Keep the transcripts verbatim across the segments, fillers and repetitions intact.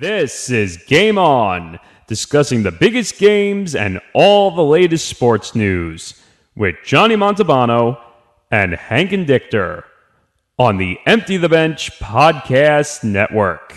This is Game On, discussing the biggest games and all the latest sports news with Johnny Montalbano and Hank Indictor on the Empty the Bench Podcast Network.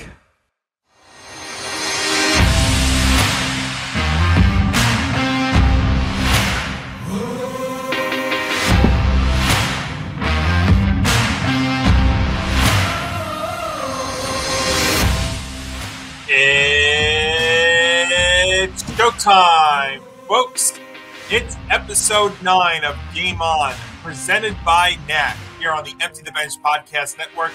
It's showtime, folks. It's episode nine of Game On, presented by Knack, here on the Empty the Bench Podcast Network.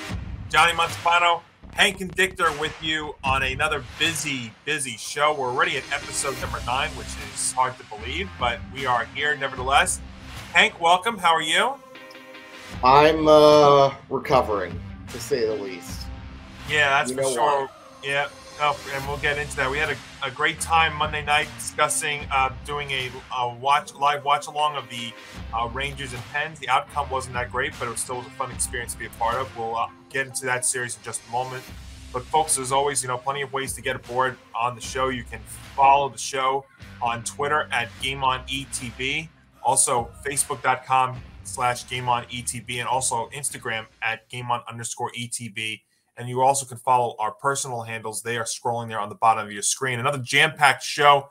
Johnny Montalbano, Hank Indictor with you on another busy, busy show. We're already at episode number nine, which is hard to believe, but we are here nevertheless. Hank, welcome. How are you? I'm uh, recovering, to say the least. Yeah, that's you for sure. What? Yeah. Oh, and we'll get into that. We had a, a great time Monday night discussing, uh, doing a, a watch live watch along of the uh, Rangers and Pens. The outcome wasn't that great, but it was still a fun experience to be a part of. We'll uh, get into that series in just a moment. But folks, as always, you know, plenty of ways to get aboard on the show. You can follow the show on Twitter at Game On E T B, also Facebook dot com slash Game On E T B, and also Instagram at Game On underscore E T B. And you also can follow our personal handles. They are scrolling there on the bottom of your screen. Another jam-packed show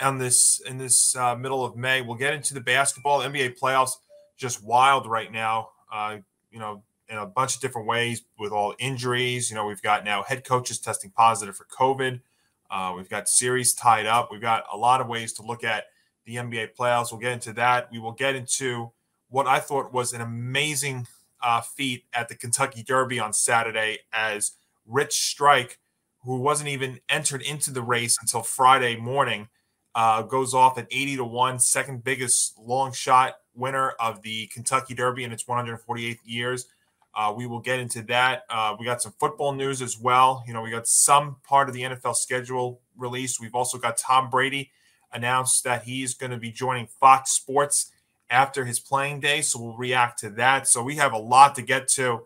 on this in this uh, middle of May. We'll get into the basketball, the N B A playoffs, just wild right now. Uh, you know, in a bunch of different ways with all injuries. You know, we've got now head coaches testing positive for COVID. Uh, we've got series tied up. We've got a lot of ways to look at the N B A playoffs. We'll get into that. We will get into what I thought was an amazing Uh, feat at the Kentucky Derby on Saturday, as Rich Strike, who wasn't even entered into the race until Friday morning, uh, goes off at eighty to one, second biggest long shot winner of the Kentucky Derby in its one hundred forty-eighth years. Uh, we will get into that. Uh, we got some football news as well. You know, we got some part of the N F L schedule released. We've also got Tom Brady announced that he's going to be joining Fox Sports after his playing day, so we'll react to that. So we have a lot to get to,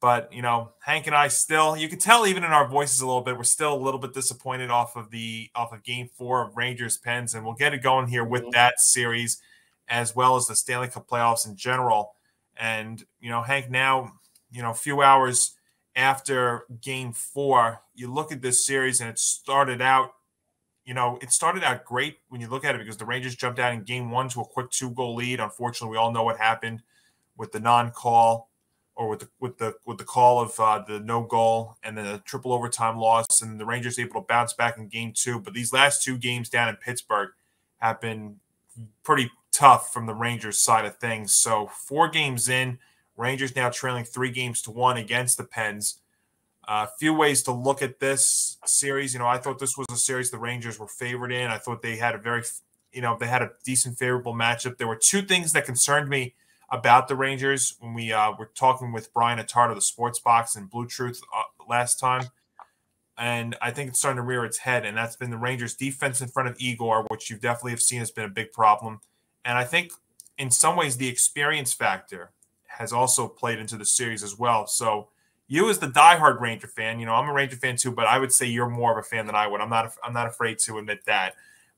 but, you know, Hank and I still, you can tell even in our voices a little bit, we're still a little bit disappointed off of the off of game four of Rangers Pens, and we'll get it going here with that series as well as the Stanley Cup playoffs in general. And, you know, Hank, now, you know, a few hours after game four, you look at this series, and it started out You know, it started out great when you look at it, because the Rangers jumped out in game one to a quick two-goal lead. Unfortunately, we all know what happened with the non-call, or with the with the with the call of uh, the no goal, and then a triple overtime loss. And the Rangers able to bounce back in game two. But these last two games down in Pittsburgh have been pretty tough from the Rangers side of things. So four games in, Rangers now trailing three games to one against the Pens. A uh, few ways to look at this series. You know, I thought this was a series the Rangers were favored in. I thought they had a very, you know, they had a decent favorable matchup. There were two things that concerned me about the Rangers when we uh, were talking with Brian Attard of the Sports Box and Blue Truth uh, last time. And I think it's starting to rear its head, and that's been the Rangers' defense in front of Igor, which you definitely have seen has been a big problem. And I think in some ways the experience factor has also played into the series as well. So, you as the diehard Ranger fan, you know, I'm a Ranger fan too, but I would say you're more of a fan than I would. I'm not I'm not afraid to admit that.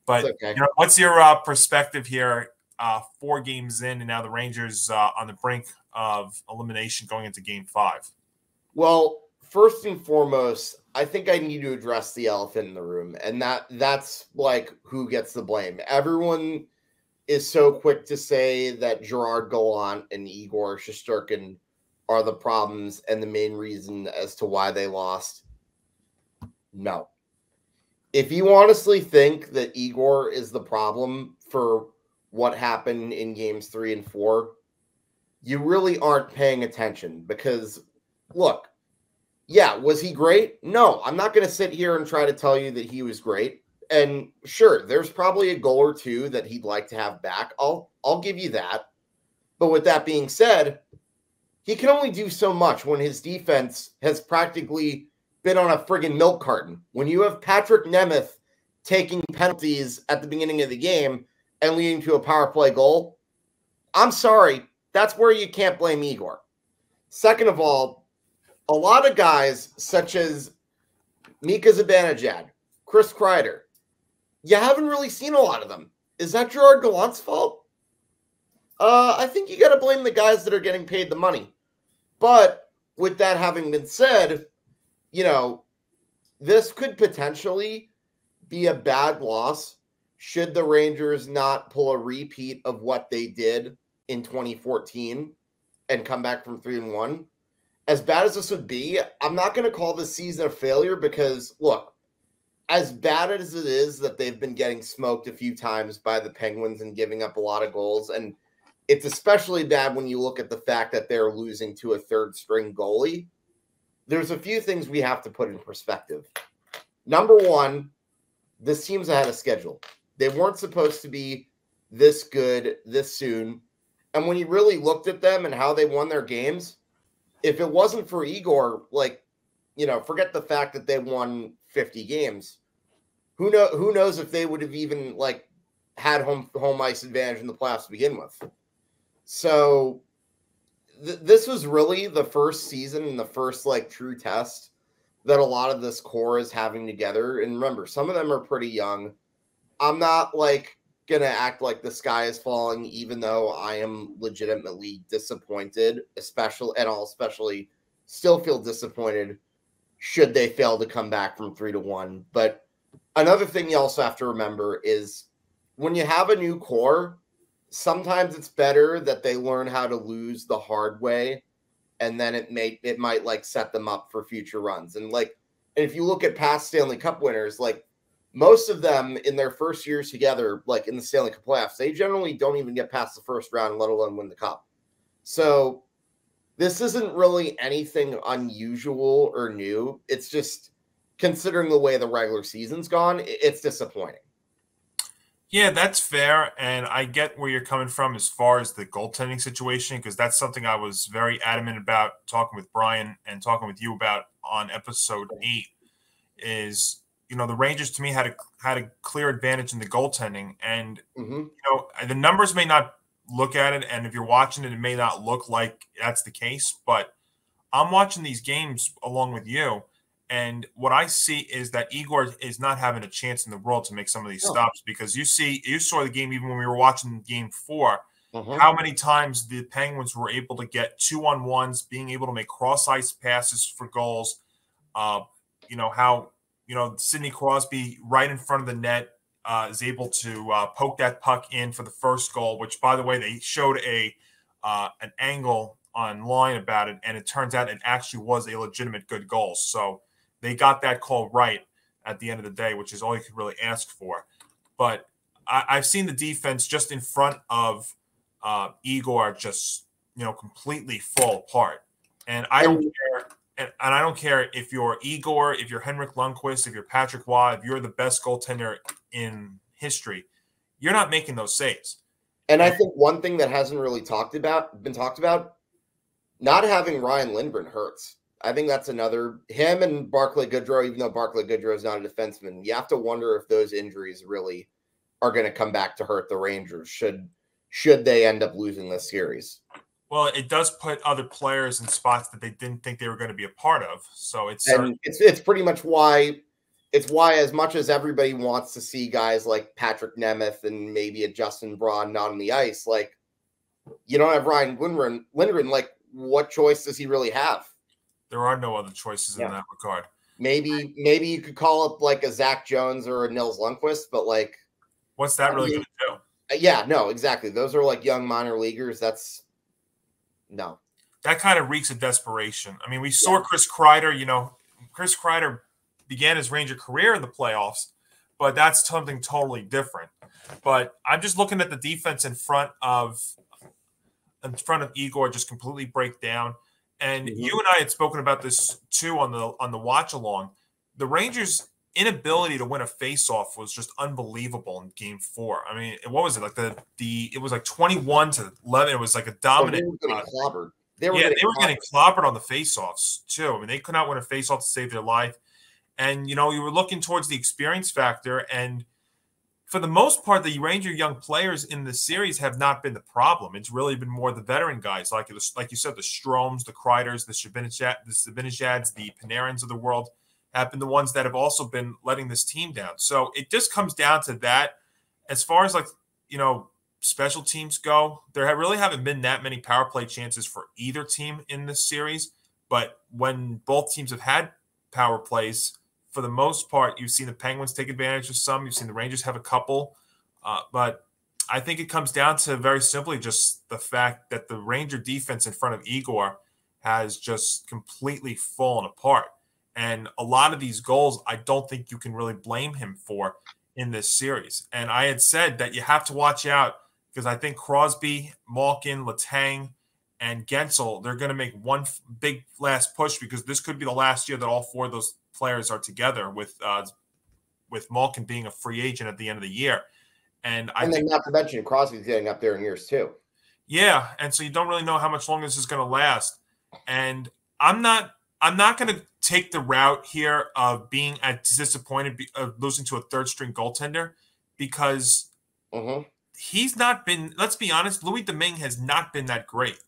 But okay. You know, what's your uh, perspective here? Uh, four games in, and now the Rangers uh, on the brink of elimination going into game five. Well, first and foremost, I think I need to address the elephant in the room, and that that's like who gets the blame. Everyone is so quick to say that Gerard Gallant and Igor Shesterkin are the problems and the main reason as to why they lost. No. If you honestly think that Igor is the problem for what happened in games three and four, you really aren't paying attention, because, look, yeah, was he great? No, I'm not going to sit here and try to tell you that he was great. And sure, there's probably a goal or two that he'd like to have back. I'll, I'll give you that. But with that being said, he can only do so much when his defense has practically been on a friggin' milk carton. When you have Patrick Nemeth taking penalties at the beginning of the game and leading to a power play goal, I'm sorry, that's where you can't blame Igor. Second of all, a lot of guys, such as Mika Zibanejad, Chris Kreider. You haven't really seen a lot of them. Is that Gerard Gallant's fault? Uh, I think you got to blame the guys that are getting paid the money. But with that having been said, you know, this could potentially be a bad loss should the Rangers not pull a repeat of what they did in twenty fourteen and come back from three and one. As bad as this would be, I'm not going to call this season a failure because, look, as bad as it is that they've been getting smoked a few times by the Penguins and giving up a lot of goals, and it's especially bad when you look at the fact that they're losing to a third-string goalie, there's a few things we have to put in perspective. Number one, this team's ahead of schedule. They weren't supposed to be this good this soon. And when you really looked at them and how they won their games, if it wasn't for Igor, like, you know, forget the fact that they won fifty games. Who know, who knows if they would have even, like, had home home ice advantage in the playoffs to begin with. So th this was really the first season and the first, like, true test that a lot of this core is having together. And remember, some of them are pretty young. I'm not, like, going to act like the sky is falling, even though I am legitimately disappointed, especially and all especially still feel disappointed should they fail to come back from three to one. But another thing you also have to remember is when you have a new core, sometimes it's better that they learn how to lose the hard way, and then it may it might like set them up for future runs. And like and if you look at past Stanley Cup winners, like most of them in their first years together, like in the Stanley Cup playoffs, they generally don't even get past the first round, let alone win the cup. So this isn't really anything unusual or new. It's just considering the way the regular season's gone, it's disappointing. Yeah, that's fair. And I get where you're coming from as far as the goaltending situation, because that's something I was very adamant about talking with Brian and talking with you about on episode eight is, you know, the Rangers to me had a had a clear advantage in the goaltending, and mm-hmm. you know the numbers may not look at it, and if you're watching it, it may not look like that's the case. But I'm watching these games along with you, and what I see is that Igor is not having a chance in the world to make some of these oh. stops, because you see, you saw the game even when we were watching Game Four, mm-hmm. how many times the Penguins were able to get two on ones, being able to make cross ice passes for goals. Uh, you know how. You know, Sidney Crosby right in front of the net uh, is able to uh, poke that puck in for the first goal, which, by the way, they showed a uh, an angle online about it, and it turns out it actually was a legitimate good goal. So they got that call right at the end of the day, which is all you could really ask for. But I I've seen the defense just in front of uh, Igor just, you know, completely fall apart. And I don't care. And, and I don't care if you're Igor, if you're Henrik Lundqvist, if you're Patrick Waugh, if you're the best goaltender in history, you're not making those saves. And I think one thing that hasn't really talked about, been talked about, not having Ryan Lindgren hurts. I think that's another him and Barclay Goodrow. Even though Barclay Goodrow is not a defenseman, you have to wonder if those injuries really are going to come back to hurt the Rangers should should they end up losing this series. Well, it does put other players in spots that they didn't think they were going to be a part of. So it's and it's it's pretty much why it's why as much as everybody wants to see guys like Patrick Nemeth and maybe a Justin Braun not on the ice, like you don't have Ryan Lindgren. Lindgren, like what choice does he really have? There are no other choices yeah. in that regard. Maybe maybe you could call up like a Zach Jones or a Nils Lundqvist, but like what's that I really mean, going to do? Yeah, no, exactly. Those are like young minor leaguers. That's No, that kind of reeks of desperation. I mean, we saw yeah. Chris Kreider, you know, Chris Kreider began his Ranger career in the playoffs, but that's something totally different. But I'm just looking at the defense in front of in front of Igor just completely break down. And mm-hmm. you and I had spoken about this too on the on the watch along. The Rangers' inability to win a faceoff was just unbelievable in Game Four. I mean, what was it like the the? It was like twenty-one to eleven. It was like a dominant. Oh, they were getting clobbered. They were yeah, getting they were clobbered. getting clobbered on the faceoffs too. I mean, they could not win a faceoff to save their life. And you know, you were looking towards the experience factor, and for the most part, the Ranger young players in the series have not been the problem. It's really been more the veteran guys, like it was, like you said, the Stroms, the Kreiders, the Zibanejads, the Panarin's of the world. have been the ones that have also been letting this team down. So it just comes down to that. As far as, like, you know, special teams go, there really haven't been that many power play chances for either team in this series. But when both teams have had power plays, for the most part, you've seen the Penguins take advantage of some. You've seen the Rangers have a couple. Uh, but I think it comes down to very simply just the fact that the Ranger defense in front of Igor has just completely fallen apart. And a lot of these goals, I don't think you can really blame him for in this series. And I had said that you have to watch out because I think Crosby, Malkin, Letang, and Gensel, they're going to make one big last push because this could be the last year that all four of those players are together with uh, with Malkin being a free agent at the end of the year. And, I and then think, not to mention Crosby's getting up there in years too. Yeah, and so you don't really know how much longer this is going to last. And I'm not I'm not going to take the route here of being disappointed of losing to a third-string goaltender because mm-hmm. he's not been – let's be honest, Louis Domingue has not been that great.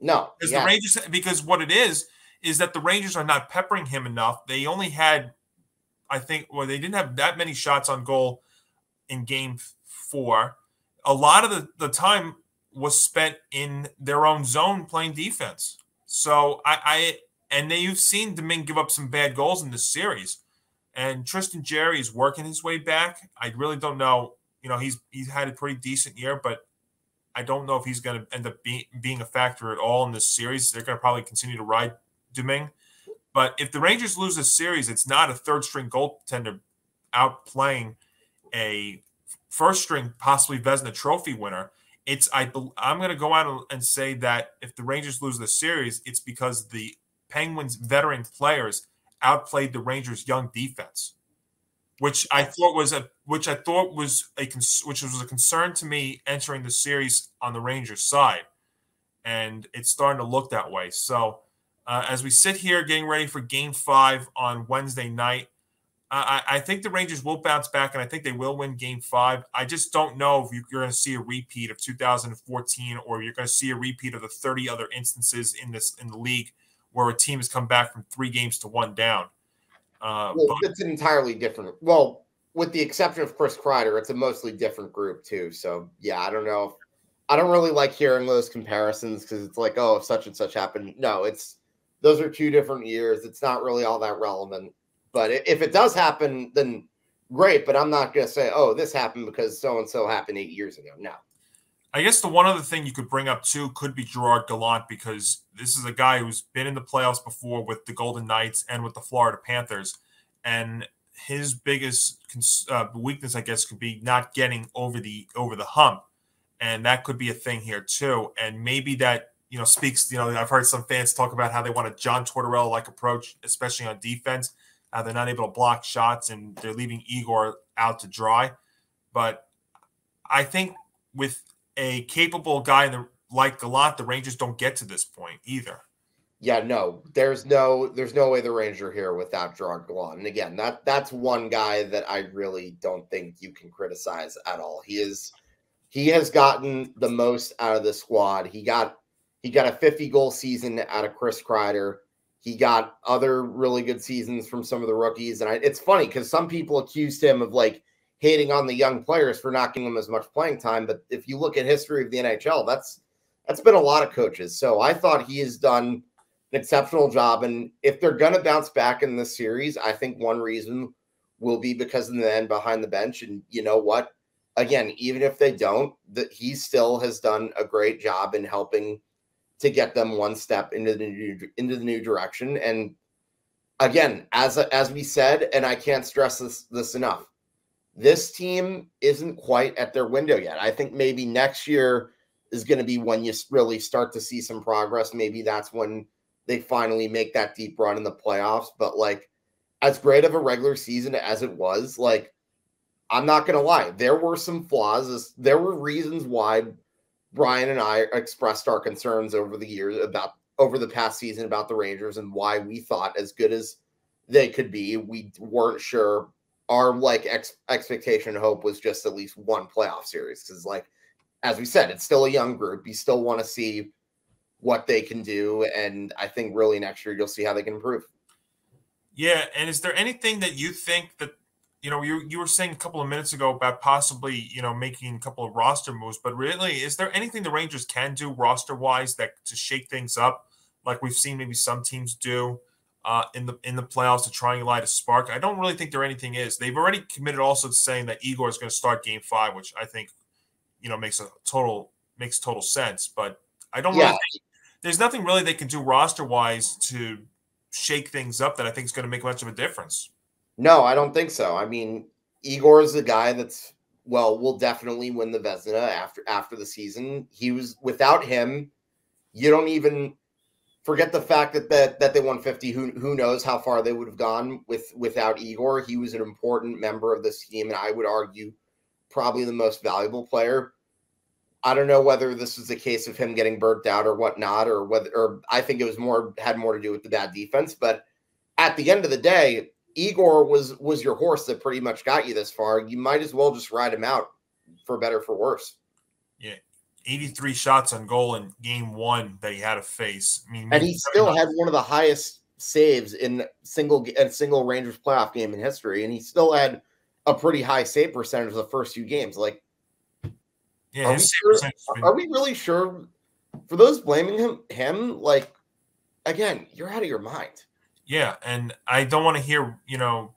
No. Because yeah. the Rangers, because what it is is that the Rangers are not peppering him enough. They only had, I think, well, they didn't have that many shots on goal in game four. A lot of the, the time was spent in their own zone playing defense. So I, I and they, you've seen Domingue give up some bad goals in this series. And Tristan Jerry is working his way back. I really don't know. You know, he's he's had a pretty decent year, but I don't know if he's going to end up be, being a factor at all in this series. They're going to probably continue to ride Domingue. But if the Rangers lose this series, it's not a third-string goaltender outplaying a first-string, possibly Vezina Trophy winner. It's I, I'm going to go out and say that if the Rangers lose this series, it's because the Penguins' veteran players outplayed the Rangers' young defense, which I thought was a which I thought was a which was a concern to me entering the series on the Rangers side, and it's starting to look that way. So uh, as we sit here getting ready for Game Five on Wednesday night, I, I think the Rangers will bounce back, and I think they will win Game Five. I just don't know if you're going to see a repeat of two thousand fourteen, or you're going to see a repeat of the thirty other instances in this in the league where a team has come back from three games to one down. Uh, well, but, it's an entirely different. Well, with the exception of Chris Kreider, it's a mostly different group too. So yeah, I don't know. If, I don't really like hearing those comparisons because it's like, oh, if such and such happened. No, it's those are two different years. It's not really all that relevant. But if it does happen, then great. But I'm not going to say, oh, this happened because so and so happened eight years ago. No. I guess the one other thing you could bring up too could be Gerard Gallant, because this is a guy who's been in the playoffs before with the Golden Knights and with the Florida Panthers, and his biggest uh, weakness, I guess, could be not getting over the over the hump, and that could be a thing here too. And maybe that you know speaks. You know, I've heard some fans talk about how they want a John Tortorella-like approach, especially on defense. Uh, they're not able to block shots, and they're leaving Igor out to dry. But I think with a capable guy in the, like Gallant, the Rangers don't get to this point either. Yeah, no, there's no, there's no way the Ranger here without Gerard Gallant. And again, that that's one guy that I really don't think you can criticize at all. He is, he has gotten the most out of the squad. He got, he got a fifty goal season out of Chris Kreider. He got other really good seasons from some of the rookies. And I, it's funny because some people accused him of like hating on the young players for not giving them as much playing time. But if you look at history of the N H L, that's that's been a lot of coaches. So I thought he has done an exceptional job. And if they're going to bounce back in this series, I think one reason will be because in the end behind the bench. And you know what? Again, even if they don't, that he still has done a great job in helping to get them one step into the new, into the new direction. And again, as as we said, and I can't stress this this enough, this team isn't quite at their window yet. I think maybe next year is going to be when you really start to see some progress. Maybe that's when they finally make that deep run in the playoffs. But like, as great of a regular season as it was, like, I'm not going to lie, there were some flaws. There were reasons why Brian and I expressed our concerns over the years about over the past season about the Rangers and why we thought as good as they could be, we weren't sure. Our like ex expectation and hope was just at least one playoff series. Cause like, as we said, it's still a young group. You still want to see what they can do. And I think really next year, you'll see how they can improve. Yeah, and is there anything that you think that, you know, you you were saying a couple of minutes ago about possibly, you know, making a couple of roster moves, but really, is there anything the Rangers can do roster-wise that to shake things up, like we've seen maybe some teams do uh, in the in the playoffs to try and light a spark? I don't really think there anything is. They've already committed also to saying that Igor is going to start Game Five, which I think, you know, makes a total makes total sense. But I don't yeah. really think there's nothing really they can do roster-wise to shake things up that I think is going to make much of a difference. No, I don't think so. I mean, Igor is the guy that's, well, will definitely win the Vezina after, after the season. He was, without him, you don't even forget the fact that, that, that they won fifty. Who, who knows how far they would have gone with, without Igor. He was an important member of this team. And I would argue probably the most valuable player. I don't know whether this was the case of him getting burnt out or whatnot, or whether, or I think it was more, had more to do with the bad defense. But at the end of the day, Igor was was your horse that pretty much got you this far. You might as well just ride him out, for better for worse. Yeah, eighty-three shots on goal in game one that he had to face. I mean, and he still had one of the highest saves in single a single Rangers playoff game in history, and he still had a pretty high save percentage the first few games. Like, yeah, are, we, sure, been... are we really sure? For those blaming him, him like again, you're out of your mind. Yeah, and I don't want to hear, you know,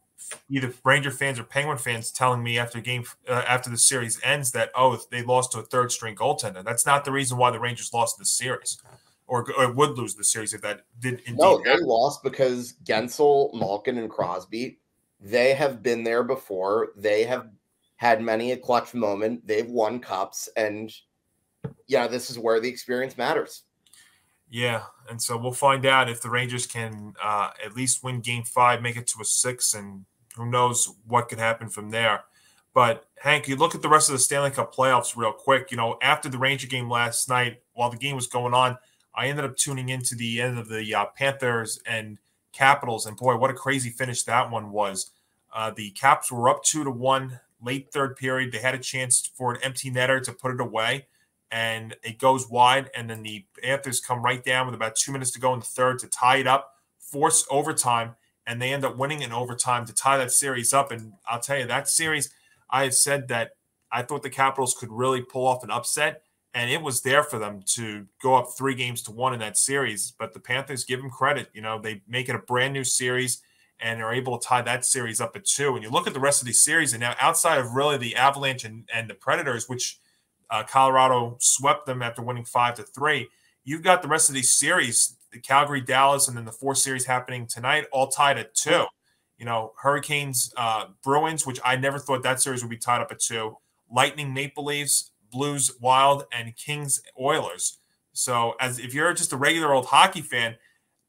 either Ranger fans or Penguin fans telling me after game uh, after the series ends that, oh, they lost to a third-string goaltender. That's not the reason why the Rangers lost this series, or, or would lose the series if that did indeed No, they happen. Lost because Gensel, Malkin, and Crosby, they have been there before. They have had many a clutch moment. They've won cups, and, yeah, this is where the experience matters. Yeah, and so we'll find out if the Rangers can uh, at least win Game five, make it to a six, and who knows what could happen from there. But, Hank, you look at the rest of the Stanley Cup playoffs real quick. You know, after the Ranger game last night, while the game was going on, I ended up tuning into the end of the uh, Panthers and Capitals, and, boy, what a crazy finish that one was. Uh, the Caps were up two to one late third period. They had a chance for an empty netter to put it away, and it goes wide, and then the Panthers come right down with about two minutes to go in the third to tie it up, force overtime, and they end up winning in overtime to tie that series up. And I'll tell you, that series, I had said that I thought the Capitals could really pull off an upset, and it was there for them to go up three games to one in that series. But the Panthers, give them credit. You know, they make it a brand-new series and are able to tie that series up at two. And you look at the rest of these series, and now outside of really the Avalanche and, and the Predators, which – Uh, Colorado swept them after winning five to three. You've got the rest of these series, the Calgary, Dallas, and then the four series happening tonight, all tied at two. You know, Hurricanes, uh, Bruins, which I never thought that series would be tied up at two. Lightning, Maple Leafs, Blues, Wild, and Kings, Oilers. So, as if you're just a regular old hockey fan,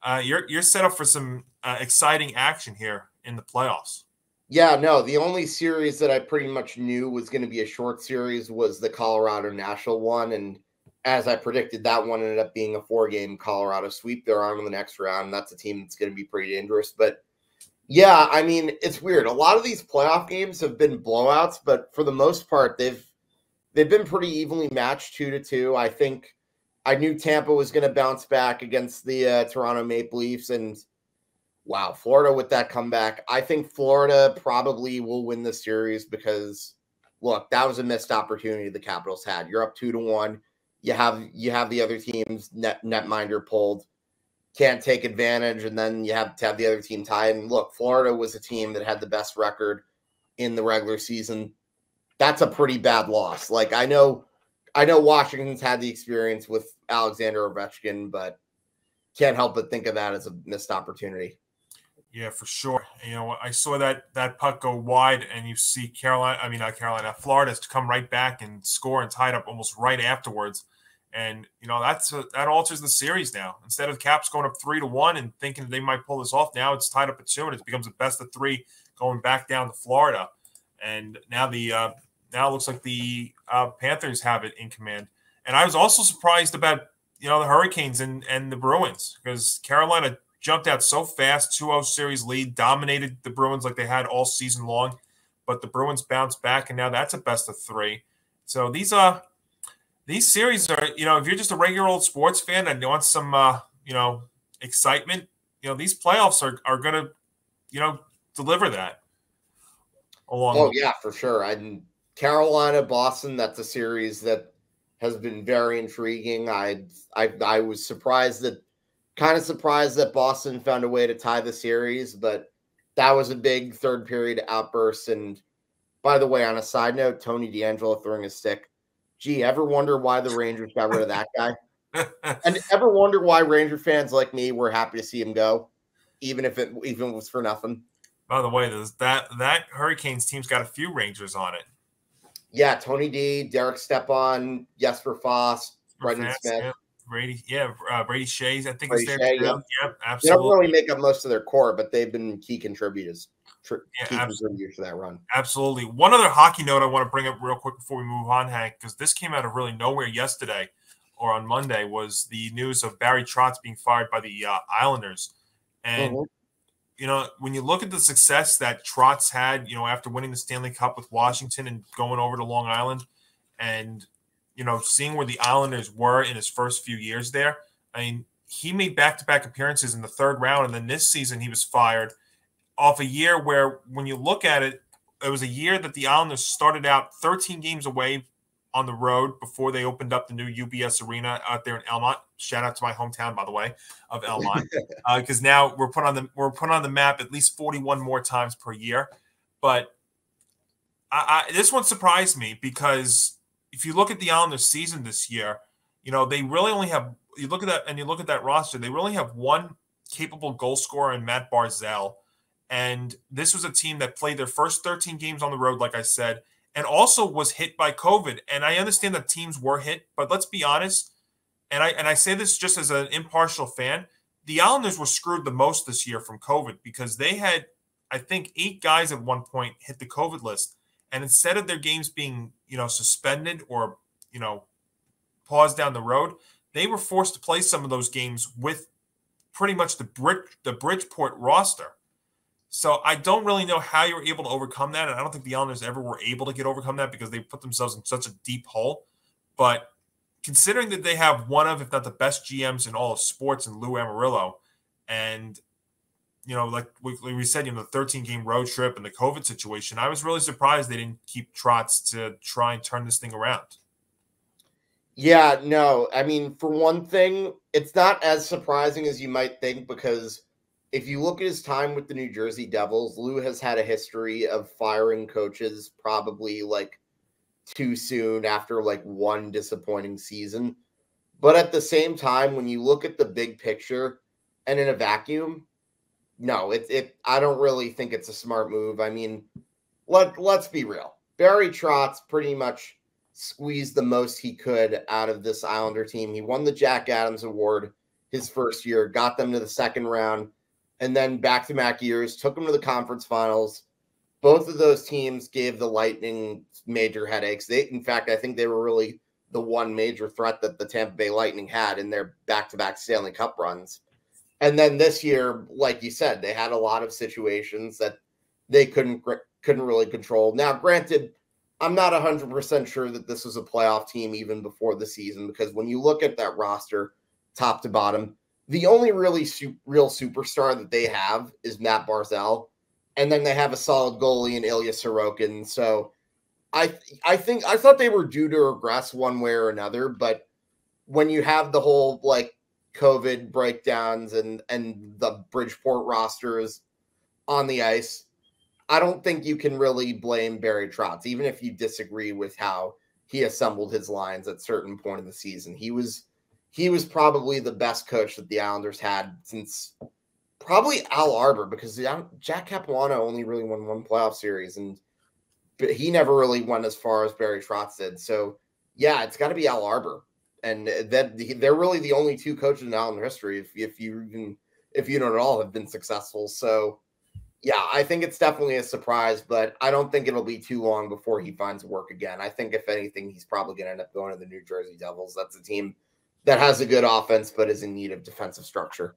uh, you're you're set up for some uh, exciting action here in the playoffs. Yeah, no, the only series that I pretty much knew was going to be a short series was the Colorado Nashville one. And as I predicted, that one ended up being a four-game Colorado sweep. They're on in the next round. That's a team that's going to be pretty dangerous. But, yeah, I mean, it's weird. A lot of these playoff games have been blowouts, but for the most part, they've they've been pretty evenly matched two to two. I think I knew Tampa was going to bounce back against the uh, Toronto Maple Leafs, and wow, Florida with that comeback. I think Florida probably will win the series because, look, that was a missed opportunity the Capitals had. You're up two to one. You have you have the other team's net netminder pulled, can't take advantage, and then you have to have the other team tie. And look, Florida was a team that had the best record in the regular season. That's a pretty bad loss. Like I know, I know Washington's had the experience with Alexander Ovechkin, but can't help but think of that as a missed opportunity. Yeah, for sure. You know, I saw that that puck go wide, and you see Carolina, I mean, not Carolina, Florida has to come right back and score and tie it up almost right afterwards. And, you know, that's a, that alters the series now. Instead of Caps going up three to one and thinking they might pull this off, now it's tied up at two, and it becomes a best of three going back down to Florida. And now the uh, now it looks like the uh, Panthers have it in command. And I was also surprised about, you know, the Hurricanes and, and the Bruins, because Carolina – jumped out so fast, two oh series lead, dominated the Bruins like they had all season long. But the Bruins bounced back, and now that's a best of three. So these are these series are, you know, if you're just a regular old sports fan and you want some, uh, you know, excitement, you know, these playoffs are, are going to you know, deliver that. Along oh, yeah, for sure. And Carolina, Boston, that's a series that has been very intriguing. I, I, I was surprised that, kind of surprised that Boston found a way to tie the series, but that was a big third period outburst. And by the way, on a side note, Tony D'Angelo throwing a stick. Gee, ever wonder why the Rangers got rid of that guy? And ever wonder why Ranger fans like me were happy to see him go, even if it even was for nothing? By the way, that that Hurricanes team's got a few Rangers on it. Yeah, Tony D, Derek Stepan, Jesper Foss, Brendan Smith. Yeah. Brady, yeah, uh, Brady Shea's, I think Brady it's their Shea, yeah. Yep, absolutely. They don't really make up most of their core, but they've been key contributors. Yeah, key contributors to that run. Absolutely. One other hockey note I want to bring up real quick before we move on, Hank, because this came out of really nowhere yesterday or on Monday, was the news of Barry Trotz being fired by the uh, Islanders. And, mm-hmm. you know, when you look at the success that Trotz had, you know, after winning the Stanley Cup with Washington and going over to Long Island and – you know, seeing where the Islanders were in his first few years there, I mean, he made back-to-back appearances in the third round, and then this season he was fired off a year where, when you look at it, it was a year that the Islanders started out thirteen games away on the road before they opened up the new U B S Arena out there in Elmont. Shout out to my hometown, by the way, of Elmont, because uh, now we're put on the we're put on the map at least forty-one more times per year. But I, I, this one surprised me because. If you look at the Islanders' season this year, you know, they really only have – you look at that and you look at that roster, they really have one capable goal scorer in Matt Barzal. And this was a team that played their first thirteen games on the road, like I said, and also was hit by COVID. And I understand that teams were hit, but let's be honest, and I, and I say this just as an impartial fan, the Islanders were screwed the most this year from COVID because they had, I think, eight guys at one point hit the COVID list. And instead of their games being, you know, suspended or, you know, paused down the road, they were forced to play some of those games with pretty much the Brit- the Bridgeport roster. So I don't really know how you were able to overcome that. And I don't think the Islanders ever were able to get overcome that because they put themselves in such a deep hole. But considering that they have one of, if not the best G Ms in all of sports in Lou Amarillo, and you know, like we said, you know, the thirteen-game road trip and the COVID situation, I was really surprised they didn't keep Trotz to try and turn this thing around. Yeah, no. I mean, for one thing, it's not as surprising as you might think because if you look at his time with the New Jersey Devils, Lou has had a history of firing coaches probably, like, too soon after, like, one disappointing season. But at the same time, when you look at the big picture and in a vacuum – no, it, it. I don't really think it's a smart move. I mean, let, let's be real. Barry Trotz pretty much squeezed the most he could out of this Islander team. He won the Jack Adams Award his first year, got them to the second round, and then back-to-back years, took them to the conference finals. Both of those teams gave the Lightning major headaches. They, in fact, I think they were really the one major threat that the Tampa Bay Lightning had in their back-to-back Stanley Cup runs. And then this year, like you said, they had a lot of situations that they couldn't couldn't really control. Now, granted, I'm not one hundred percent sure that this was a playoff team even before the season because when you look at that roster top to bottom, the only really su- real superstar that they have is Matt Barzal, and then they have a solid goalie in Ilya Sorokin. So I th- I think I thought they were due to regress one way or another, but when you have the whole like COVID breakdowns and and the Bridgeport rosters on the ice, I don't think you can really blame Barry Trotz, even if you disagree with how he assembled his lines at certain point of the season. He was he was probably the best coach that the Islanders had since probably Al Arbor, because Jack Capuano only really won one playoff series, and but he never really went as far as Barry Trotz did. So yeah, it's got to be Al Arbor. And that they're really the only two coaches in Islander history, if, if you even, if you don't at all, have been successful. So, yeah, I think it's definitely a surprise, but I don't think it'll be too long before he finds work again. I think, if anything, he's probably going to end up going to the New Jersey Devils. That's a team that has a good offense but is in need of defensive structure.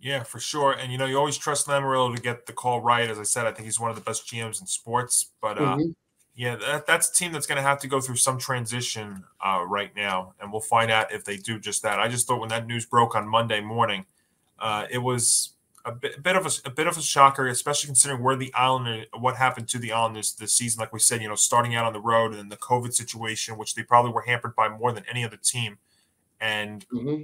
Yeah, for sure. And, you know, you always trust Lamarillo to get the call right. As I said, I think he's one of the best G Ms in sports. But uh, mm-hmm. – Yeah, that, that's a team that's going to have to go through some transition uh, right now, and we'll find out if they do just that. I just thought when that news broke on Monday morning, uh, it was a bit, a bit of a, a bit of a shocker, especially considering where the Islanders, what happened to the Islanders this season. Like we said, you know, starting out on the road and then the COVID situation, which they probably were hampered by more than any other team, and mm-hmm.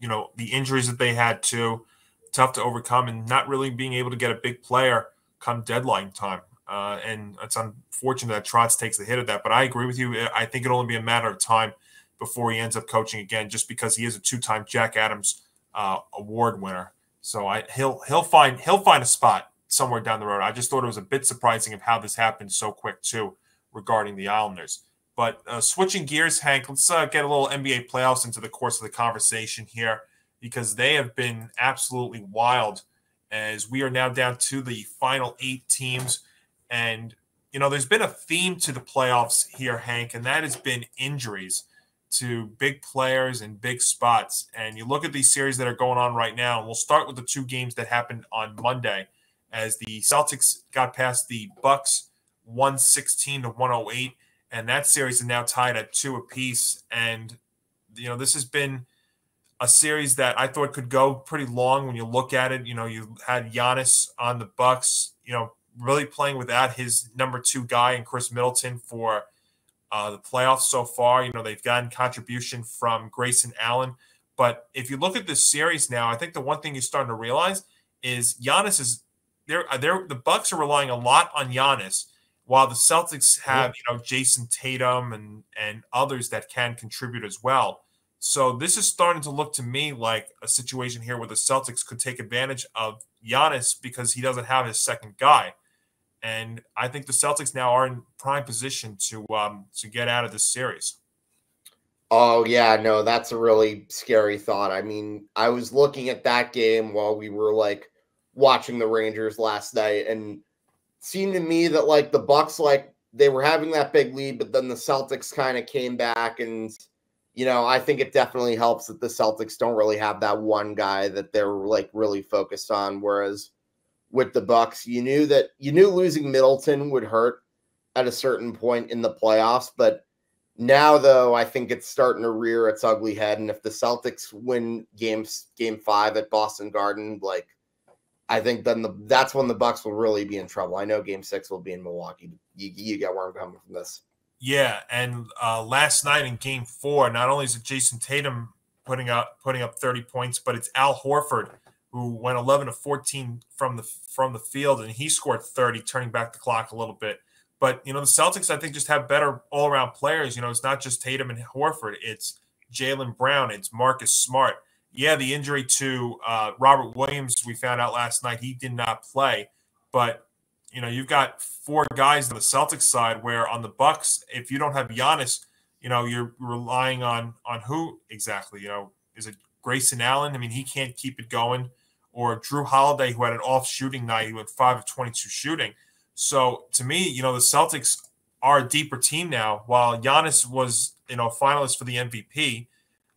you know, the injuries that they had too, tough to overcome, and not really being able to get a big player come deadline time. Uh, and it's unfortunate that Trotz takes the hit of that, but I agree with you. I think it'll only be a matter of time before he ends up coaching again, just because he is a two-time Jack Adams uh, award winner. So I, he'll he'll find he'll find a spot somewhere down the road. I just thought it was a bit surprising of how this happened so quick too, regarding the Islanders. But uh, switching gears, Hank, let's uh, get a little N B A playoffs into the course of the conversation here, because they have been absolutely wild. As we are now down to the final eight teams. And, you know, there's been a theme to the playoffs here, Hank, and that has been injuries to big players and big spots. And you look at these series that are going on right now, and we'll start with the two games that happened on Monday as the Celtics got past the Bucks one sixteen to one oh eight, and that series is now tied at two apiece. And, you know, this has been a series that I thought could go pretty long when you look at it. You know, you had Giannis on the Bucks, you know, really playing without his number two guy and Chris Middleton for uh, the playoffs so far. You know, they've gotten contribution from Grayson Allen. But if you look at this series now, I think the one thing you're starting to realize is Giannis is there. They're, the Bucks are relying a lot on Giannis, while the Celtics have, yeah. you know, Jason Tatum and, and others that can contribute as well. So this is starting to look to me like a situation here where the Celtics could take advantage of Giannis because he doesn't have his second guy. And I think the Celtics now are in prime position to um, to get out of this series. Oh, yeah, no, that's a really scary thought. I mean, I was looking at that game while we were, like, watching the Rangers last night, and it seemed to me that, like, the Bucks, like, they were having that big lead, but then the Celtics kind of came back. And, you know, I think it definitely helps that the Celtics don't really have that one guy that they're, like, really focused on, whereas with the Bucks, you knew that you knew losing Middleton would hurt at a certain point in the playoffs. But now, though, I think it's starting to rear its ugly head. And if the Celtics win games, game five at Boston Garden, like, I think then the, that's when the Bucks will really be in trouble. I know game six will be in Milwaukee. But you, you get where I'm coming from this. Yeah. And uh, last night in game four, not only is it Jason Tatum putting up, putting up thirty points, but it's Al Horford, who went eleven of fourteen from the from the field, and he scored thirty, turning back the clock a little bit. But, you know, the Celtics, I think, just have better all-around players. You know, it's not just Tatum and Horford. It's Jaylen Brown. It's Marcus Smart. Yeah, the injury to uh, Robert Williams, we found out last night, he did not play. But, you know, you've got four guys on the Celtics side, where on the Bucks, if you don't have Giannis, you know, you're relying on on who exactly? You know, is it Grayson Allen? I mean, he can't keep it going. Or Drew Holiday, who had an off shooting night. He went five of twenty-two shooting. So to me, you know, the Celtics are a deeper team now. While Giannis was, you know, a finalist for the M V P,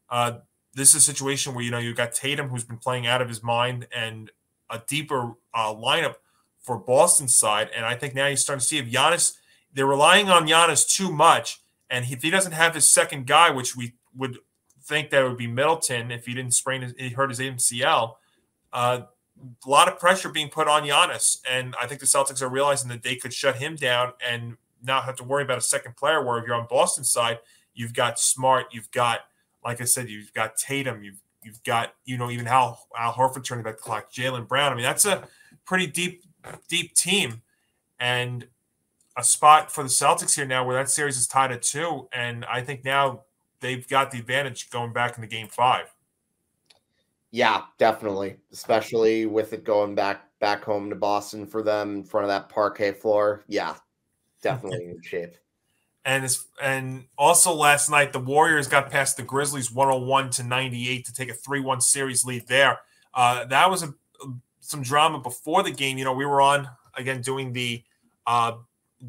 uh, this is a situation where, you know, you've got Tatum, who's been playing out of his mind, and a deeper uh, lineup for Boston's side. And I think now you're starting to see if Giannis, they're relying on Giannis too much. And if he doesn't have his second guy, which we would think that would be Middleton if he didn't sprain his, he hurt his M C L, Uh, a lot of pressure being put on Giannis, and I think the Celtics are realizing that they could shut him down and not have to worry about a second player, where if you're on Boston's side, you've got Smart, you've got, like I said, you've got Tatum, you've you've got, you know, even Al, Al Horford turning back the clock, Jaylen Brown. I mean, that's a pretty deep, deep team, and a spot for the Celtics here now where that series is tied at two, and I think now they've got the advantage going back into game five. Yeah, definitely, especially with it going back back home to Boston for them in front of that parquet floor. Yeah, definitely in shape. And it's, and also last night, the Warriors got past the Grizzlies one oh one to ninety-eight to take a three one series lead there. Uh, that was a, some drama before the game. You know, we were on, again, doing the uh,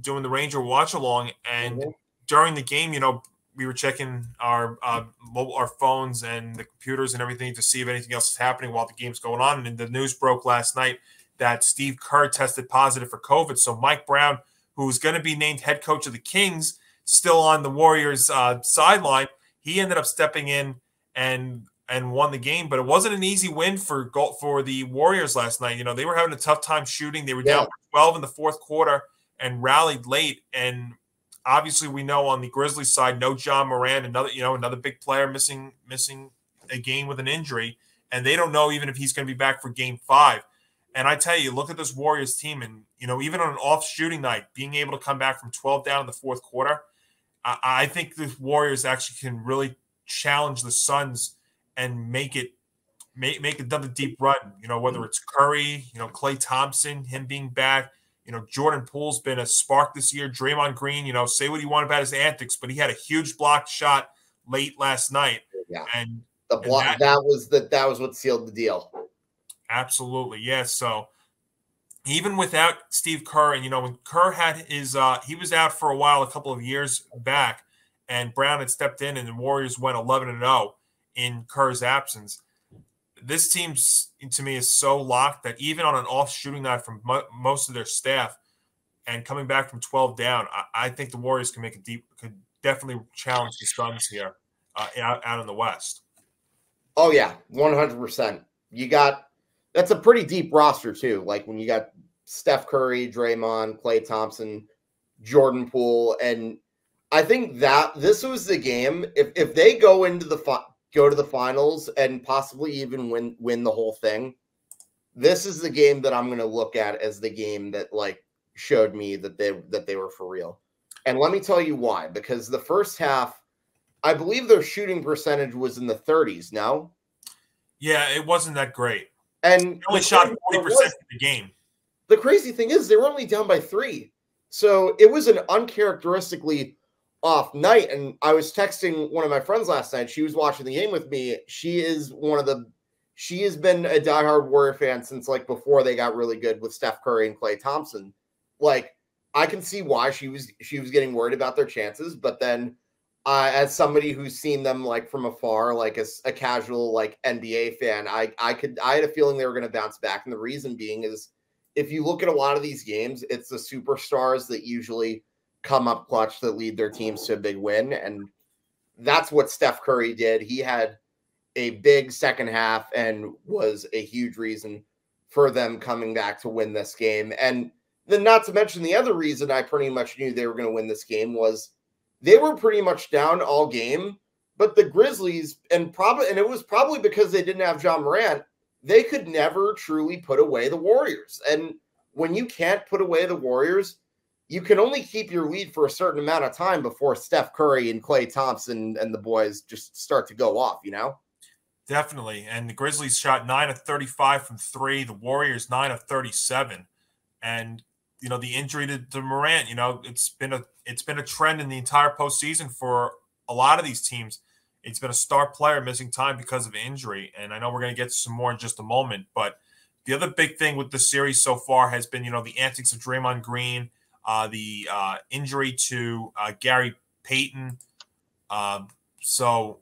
doing the Ranger watch-along, and mm-hmm. during the game, you know, we were checking our uh, mobile, our phones and the computers and everything to see if anything else is happening while the game's going on. And the news broke last night that Steve Kerr tested positive for COVID. So Mike Brown, who's going to be named head coach of the Kings, still on the Warriors' uh, sideline, he ended up stepping in and and won the game. But it wasn't an easy win for for the Warriors last night. You know, they were having a tough time shooting. They were yeah. down twelve in the fourth quarter and rallied late. And obviously, we know on the Grizzlies side, no John Moran, another you know another big player missing missing a game with an injury, and they don't know even if he's going to be back for Game Five. And I tell you, look at this Warriors team, and you know, even on an off shooting night, being able to come back from twelve down in the fourth quarter, I, I think the Warriors actually can really challenge the Suns and make it make make another deep run. You know, whether it's Curry, you know, Klay Thompson, him being back. You know, Jordan Poole's been a spark this year. Draymond Green, you know, say what you want about his antics, but he had a huge block shot late last night. Yeah. And the block and that, that was the that was what sealed the deal. Absolutely. Yeah. So even without Steve Kerr, and you know, when Kerr had his uh he was out for a while a couple of years back, and Brown had stepped in and the Warriors went eleven and oh in Kerr's absence. This team, to me, is so locked that even on an off shooting night from mo most of their staff and coming back from twelve down, I, I think the Warriors can make a deep, could definitely challenge the Suns here uh, out, out in the West. Oh, yeah, one hundred percent. You got – that's a pretty deep roster, too. Like when you got Steph Curry, Draymond, Klay Thompson, Jordan Poole, and I think that this was the game. If, if they go into the fi – go to the finals and possibly even win, win the whole thing. This is the game that I'm going to look at as the game that like showed me that they, that they were for real. And let me tell you why, because the first half, I believe their shooting percentage was in the thirties. No. Yeah. It wasn't that great. And they only shot forty percent of the game. The crazy thing is they were only down by three. So it was an uncharacteristically off night. And I was texting one of my friends last night. She was watching the game with me. She is one of the, she has been a diehard Warrior fan since like before they got really good with Steph Curry and Klay Thompson. Like I can see why she was, she was getting worried about their chances. But then uh, as somebody who's seen them like from afar, like as a casual, like N B A fan, I, I could, I had a feeling they were going to bounce back. And the reason being is if you look at a lot of these games, it's the superstars that usually come up clutch that lead their teams to a big win. And that's what Steph Curry did. He had a big second half and was a huge reason for them coming back to win this game. And then not to mention the other reason I pretty much knew they were going to win this game was they were pretty much down all game, but the Grizzlies and probably, and it was probably because they didn't have John Morant, they could never truly put away the Warriors. And when you can't put away the Warriors, you can only keep your lead for a certain amount of time before Steph Curry and Klay Thompson and the boys just start to go off, you know? Definitely. And the Grizzlies shot nine of thirty-five from three. The Warriors nine of thirty-seven. And, you know, the injury to, to Morant, you know, it's been a it's been a trend in the entire postseason for a lot of these teams. It's been a star player missing time because of injury. And I know we're going to get some more in just a moment. But the other big thing with the series so far has been, you know, the antics of Draymond Green, Uh, the uh, injury to uh, Gary Payton. Uh, so,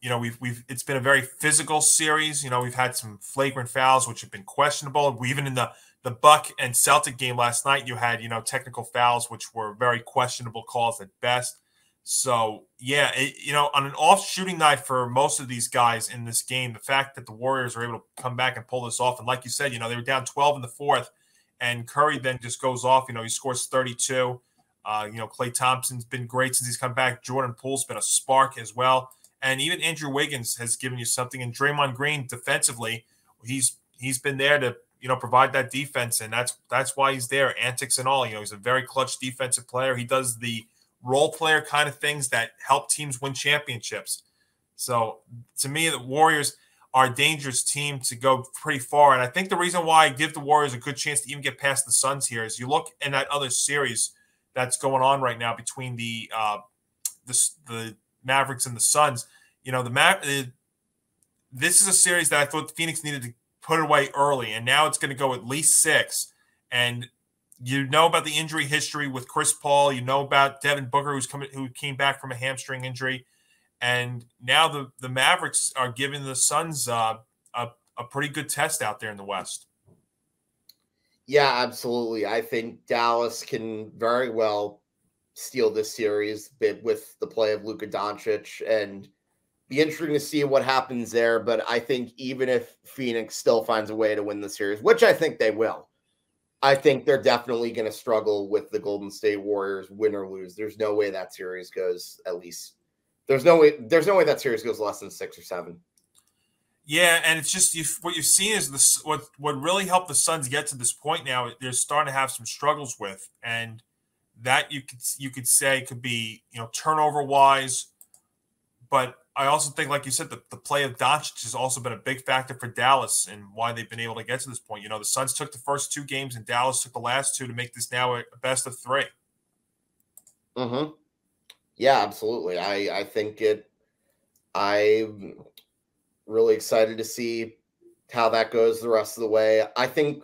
you know, we've we've it's been a very physical series. You know, we've had some flagrant fouls, which have been questionable. We, even in the the Buck and Celtic game last night, you had you know technical fouls, which were very questionable calls at best. So, yeah, it, you know, on an off shooting night for most of these guys in this game, the fact that the Warriors were able to come back and pull this off, and like you said, you know, they were down twelve in the fourth. And Curry then just goes off. You know, he scores thirty-two. Uh, you know, Klay Thompson's been great since he's come back. Jordan Poole's been a spark as well. And even Andrew Wiggins has given you something. And Draymond Green defensively, he's he's been there to, you know, provide that defense. And that's that's why he's there, antics and all. You know, he's a very clutch defensive player. He does the role player kind of things that help teams win championships. So, to me, the Warriors are a dangerous team to go pretty far. And I think the reason why I give the Warriors a good chance to even get past the Suns here is you look in that other series that's going on right now between the uh, the, the Mavericks and the Suns. You know, the Ma uh, this is a series that I thought Phoenix needed to put away early, and now it's going to go at least six. And you know about the injury history with Chris Paul. You know about Devin Booker, who's coming, who came back from a hamstring injury. And now the, the Mavericks are giving the Suns uh, a, a pretty good test out there in the West. Yeah, absolutely. I think Dallas can very well steal this series with the play of Luka Doncic. And be interesting to see what happens there. But I think even if Phoenix still finds a way to win the series, which I think they will, I think they're definitely going to struggle with the Golden State Warriors, win or lose. There's no way that series goes at least. There's no way. There's no way that series goes less than six or seven. Yeah, and it's just you've, what you've seen is this. What what really helped the Suns get to this point now? They're starting to have some struggles with, and that you could you could say could be you know turnover wise, but I also think, like you said, the, the play of Doncic has also been a big factor for Dallas and why they've been able to get to this point. You know, the Suns took the first two games and Dallas took the last two to make this now a best of three. Mm-hmm. Yeah, absolutely. I, I think it – I'm really excited to see how that goes the rest of the way. I think,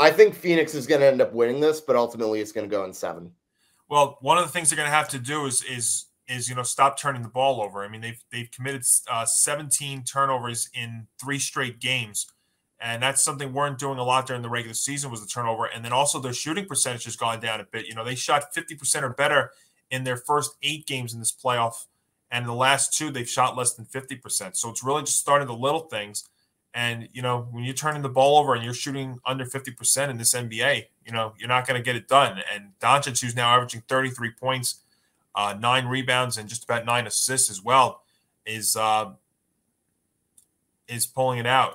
I think Phoenix is going to end up winning this, but ultimately it's going to go in seven. Well, one of the things they're going to have to do is is – is, you know, stop turning the ball over. I mean, they've they've committed uh, seventeen turnovers in three straight games, and that's something we weren't doing a lot during the regular season was the turnover. And then also their shooting percentage has gone down a bit. You know, they shot fifty percent or better in their first eight games in this playoff, and the last two they've shot less than fifty percent. So it's really just starting the little things. And, you know, when you're turning the ball over and you're shooting under fifty percent in this N B A, you know, you're not going to get it done. And Doncic, who's now averaging thirty-three points, Uh, nine rebounds and just about nine assists as well, is uh, is pulling it out.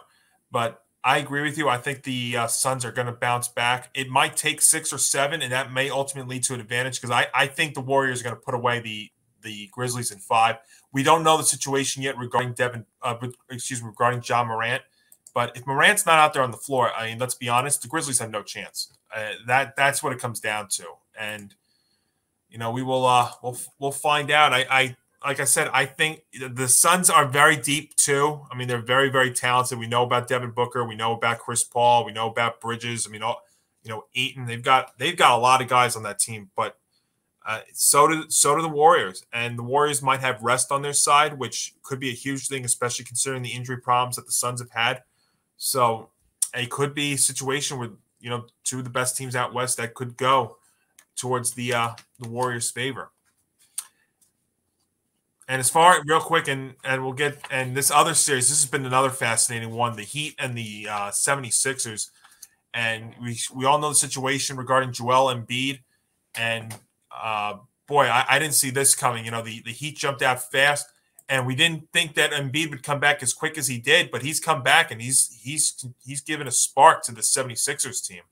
But I agree with you. I think the uh, Suns are going to bounce back. It might take six or seven, and that may ultimately lead to an advantage because I, I think the Warriors are going to put away the the Grizzlies in five. We don't know the situation yet regarding Devin, uh, excuse me, regarding John Morant. But if Morant's not out there on the floor, I mean, let's be honest, the Grizzlies have no chance. Uh, that that's what it comes down to, and. You know, we will uh, we'll we'll find out. I, I like I said, I think the Suns are very deep too. I mean, they're very very talented. We know about Devin Booker, we know about Chris Paul, we know about Bridges. I mean, all you know, Ayton. They've got they've got a lot of guys on that team, but uh, so do so do the Warriors. And the Warriors might have rest on their side, which could be a huge thing, especially considering the injury problems that the Suns have had. So it could be a situation where you know two of the best teams out west that could go towards the uh, the Warriors' favor. And as far real quick, and and we'll get and this other series. This has been another fascinating one: the Heat and the uh, seventy-sixers. And we we all know the situation regarding Joel Embiid. And uh, boy, I, I didn't see this coming. You know, the the Heat jumped out fast, and we didn't think that Embiid would come back as quick as he did. But he's come back, and he's he's he's given a spark to the seventy-sixers team.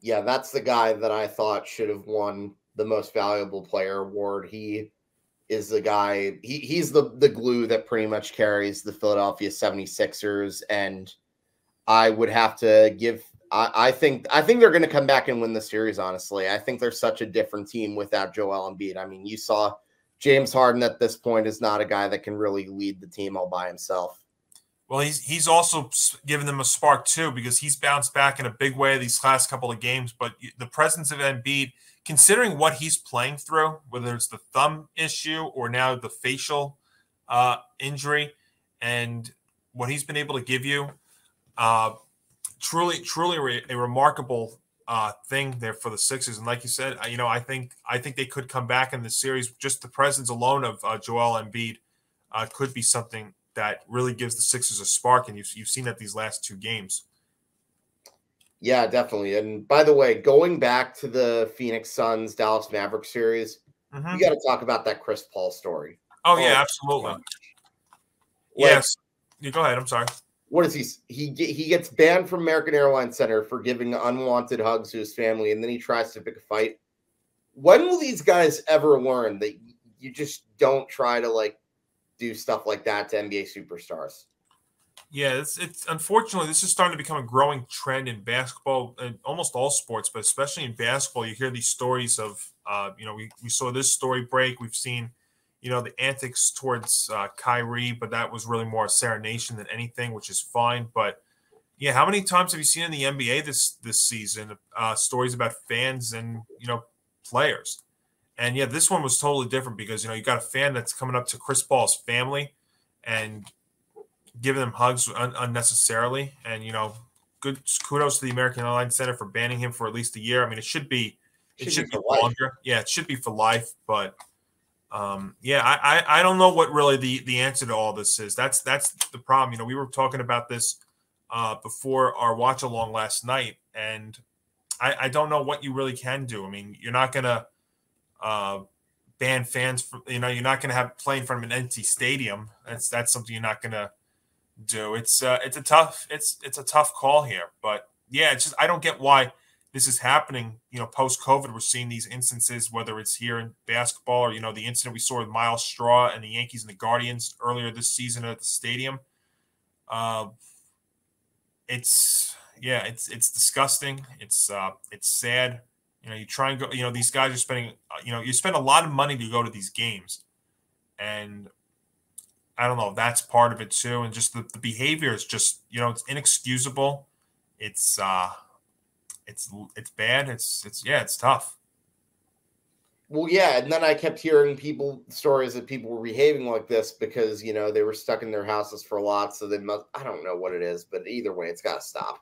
Yeah, that's the guy that I thought should have won the Most Valuable Player award. He is the guy, he, he's the, the glue that pretty much carries the Philadelphia seventy-sixers. And I would have to give, I, I think, I think they're going to come back and win the series, honestly. I think they're such a different team without Joel Embiid. I mean, you saw James Harden at this point is not a guy that can really lead the team all by himself. Well, he's he's also given them a spark too because he's bounced back in a big way these last couple of games. But the presence of Embiid, considering what he's playing through, whether it's the thumb issue or now the facial uh, injury, and what he's been able to give you, uh, truly, truly re a remarkable uh, thing there for the Sixers. And like you said, you know, I think I think they could come back in the series. Just the presence alone of uh, Joel Embiid uh, could be something that really gives the Sixers a spark, and you've, you've seen that these last two games. Yeah, definitely. And by the way, going back to the Phoenix Suns Dallas Mavericks series, mm-hmm. you got to talk about that Chris Paul story. Oh, oh yeah, absolutely. Like, yes. You go ahead. I'm sorry. What is he? He he gets banned from American Airlines Center for giving unwanted hugs to his family, and then he tries to pick a fight. When will these guys ever learn that you just don't try to like do stuff like that to N B A superstars? Yeah, it's, it's unfortunately this is starting to become a growing trend in basketball, in almost all sports, but especially in basketball. You hear these stories of, uh, you know, we, we saw this story break. We've seen, you know, the antics towards uh, Kyrie, but that was really more a serenation than anything, which is fine. But yeah, how many times have you seen in the N B A this this season uh, stories about fans and you know players? And yeah, this one was totally different because you know you got a fan that's coming up to Chris Paul's family and giving them hugs un unnecessarily. And you know, good kudos to the American Airlines Center for banning him for at least a year. I mean, it should be it should, should be, be longer. Yeah, it should be for life. But um, yeah, I, I I don't know what really the the answer to all this is. That's that's the problem. You know, we were talking about this uh, before our watch along last night, and I, I don't know what you really can do. I mean, you're not gonna uh, ban fans from, you know, you're not gonna have play in front of an empty stadium. That's that's something you're not gonna do. It's uh, it's a tough it's it's a tough call here, but yeah, it's just I don't get why this is happening. You know, post-COVID, we're seeing these instances, whether it's here in basketball or, you know, the incident we saw with Miles Straw and the Yankees and the Guardians earlier this season at the stadium. Uh, it's, yeah, it's it's disgusting. It's uh, it's sad. You know, you try and go, you know, these guys are spending, you know, you spend a lot of money to go to these games. And I don't know, that's part of it too. And just the, the behavior is just, you know, it's inexcusable. It's, uh, It's it's bad. It's it's yeah. It's tough. Well, yeah, and then I kept hearing people stories that people were behaving like this because, you know, they were stuck in their houses for a lot, so they must. I don't know what it is, but either way, it's got to stop.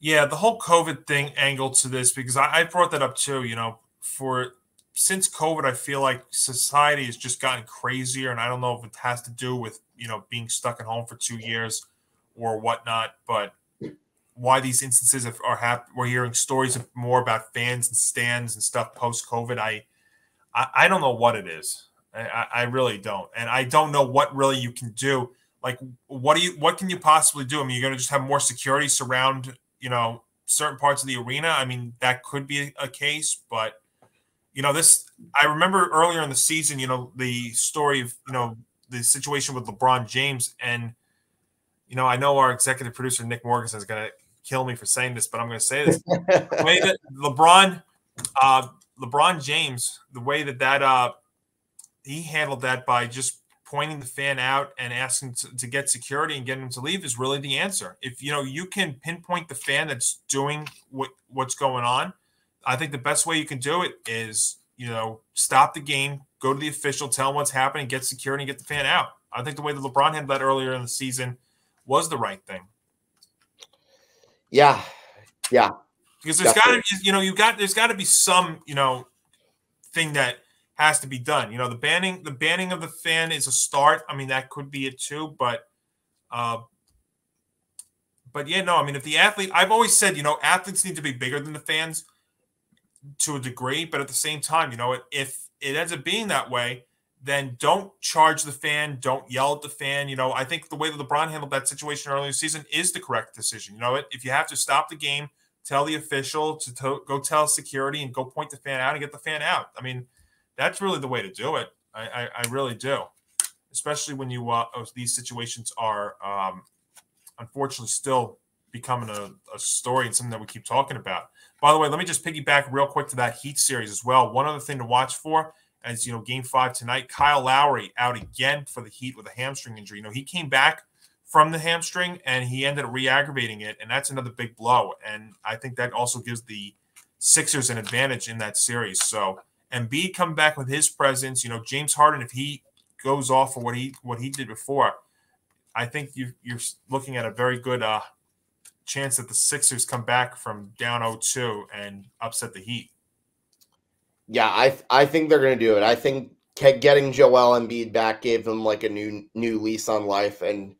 Yeah, the whole COVID thing angle to this, because I, I brought that up too. You know, for since COVID, I feel like society has just gotten crazier, and I don't know if it has to do with, you know, being stuck at home for two years or whatnot, but why these instances are happening. We're hearing stories of more about fans and stands and stuff post-COVID. I, I, I don't know what it is. I, I really don't. And I don't know what really you can do. Like, what do you, what can you possibly do? I mean, you're going to just have more security surround, you know, certain parts of the arena. I mean, that could be a case, but you know, this, I remember earlier in the season, you know, the story of, you know, the situation with LeBron James. And, you know, I know our executive producer, Nick Morgan, is going to kill me for saying this, but I'm going to say this. The way that LeBron, uh, LeBron James, the way that that uh, he handled that by just pointing the fan out and asking to, to get security and getting him to leave is really the answer. If, you know, you can pinpoint the fan that's doing what what's going on, I think the best way you can do it is, you know, stop the game, go to the official, tell him what's happening, get security, and get the fan out. I think the way that LeBron handled that earlier in the season was the right thing. Yeah, yeah. Because there's got to be, you know, you've got there's got to be some, you know, thing that has to be done. You know, the banning, the banning of the fan is a start. I mean, that could be it too. But, uh, but yeah, no. I mean, if the athlete, I've always said, you know, athletes need to be bigger than the fans to a degree. But at the same time, you know, if it ends up being that way, then don't charge the fan. Don't yell at the fan. You know, I think the way that LeBron handled that situation earlier this season is the correct decision. You know, if you have to stop the game, tell the official to to go tell security and go point the fan out and get the fan out. I mean, that's really the way to do it. I, I, I really do, especially when you uh, these situations are um, unfortunately still becoming a, a story and something that we keep talking about. By the way, let me just piggyback real quick to that Heat series as well. One other thing to watch for. As you know, game five tonight, Kyle Lowry out again for the Heat with a hamstring injury. You know, he came back from the hamstring and he ended up re-aggravating it, and that's another big blow. And I think that also gives the Sixers an advantage in that series. So Embiid come back with his presence. You know, James Harden, if he goes off for what he what he did before, I think you you're looking at a very good uh, chance that the Sixers come back from down oh two and upset the Heat. Yeah, I I think they're going to do it. I think getting Joel Embiid back gave them like a new new lease on life, and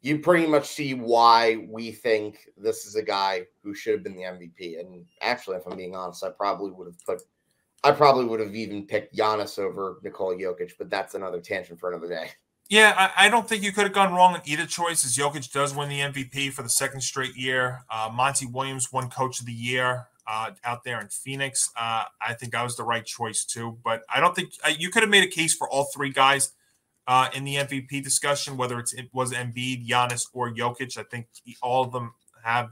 you pretty much see why we think this is a guy who should have been the M V P. And actually, if I'm being honest, I probably would have put, I probably would have even picked Giannis over Nikola Jokic, but that's another tangent for another day. Yeah, I, I don't think you could have gone wrong in either choice, as Jokic does win the M V P for the second straight year. Uh, Monty Williams won Coach of the Year. Uh, out there in Phoenix, uh, I think I was the right choice too. But I don't think uh, you could have made a case for all three guys uh, in the M V P discussion, whether it's, it was Embiid, Giannis, or Jokic. I think all of them have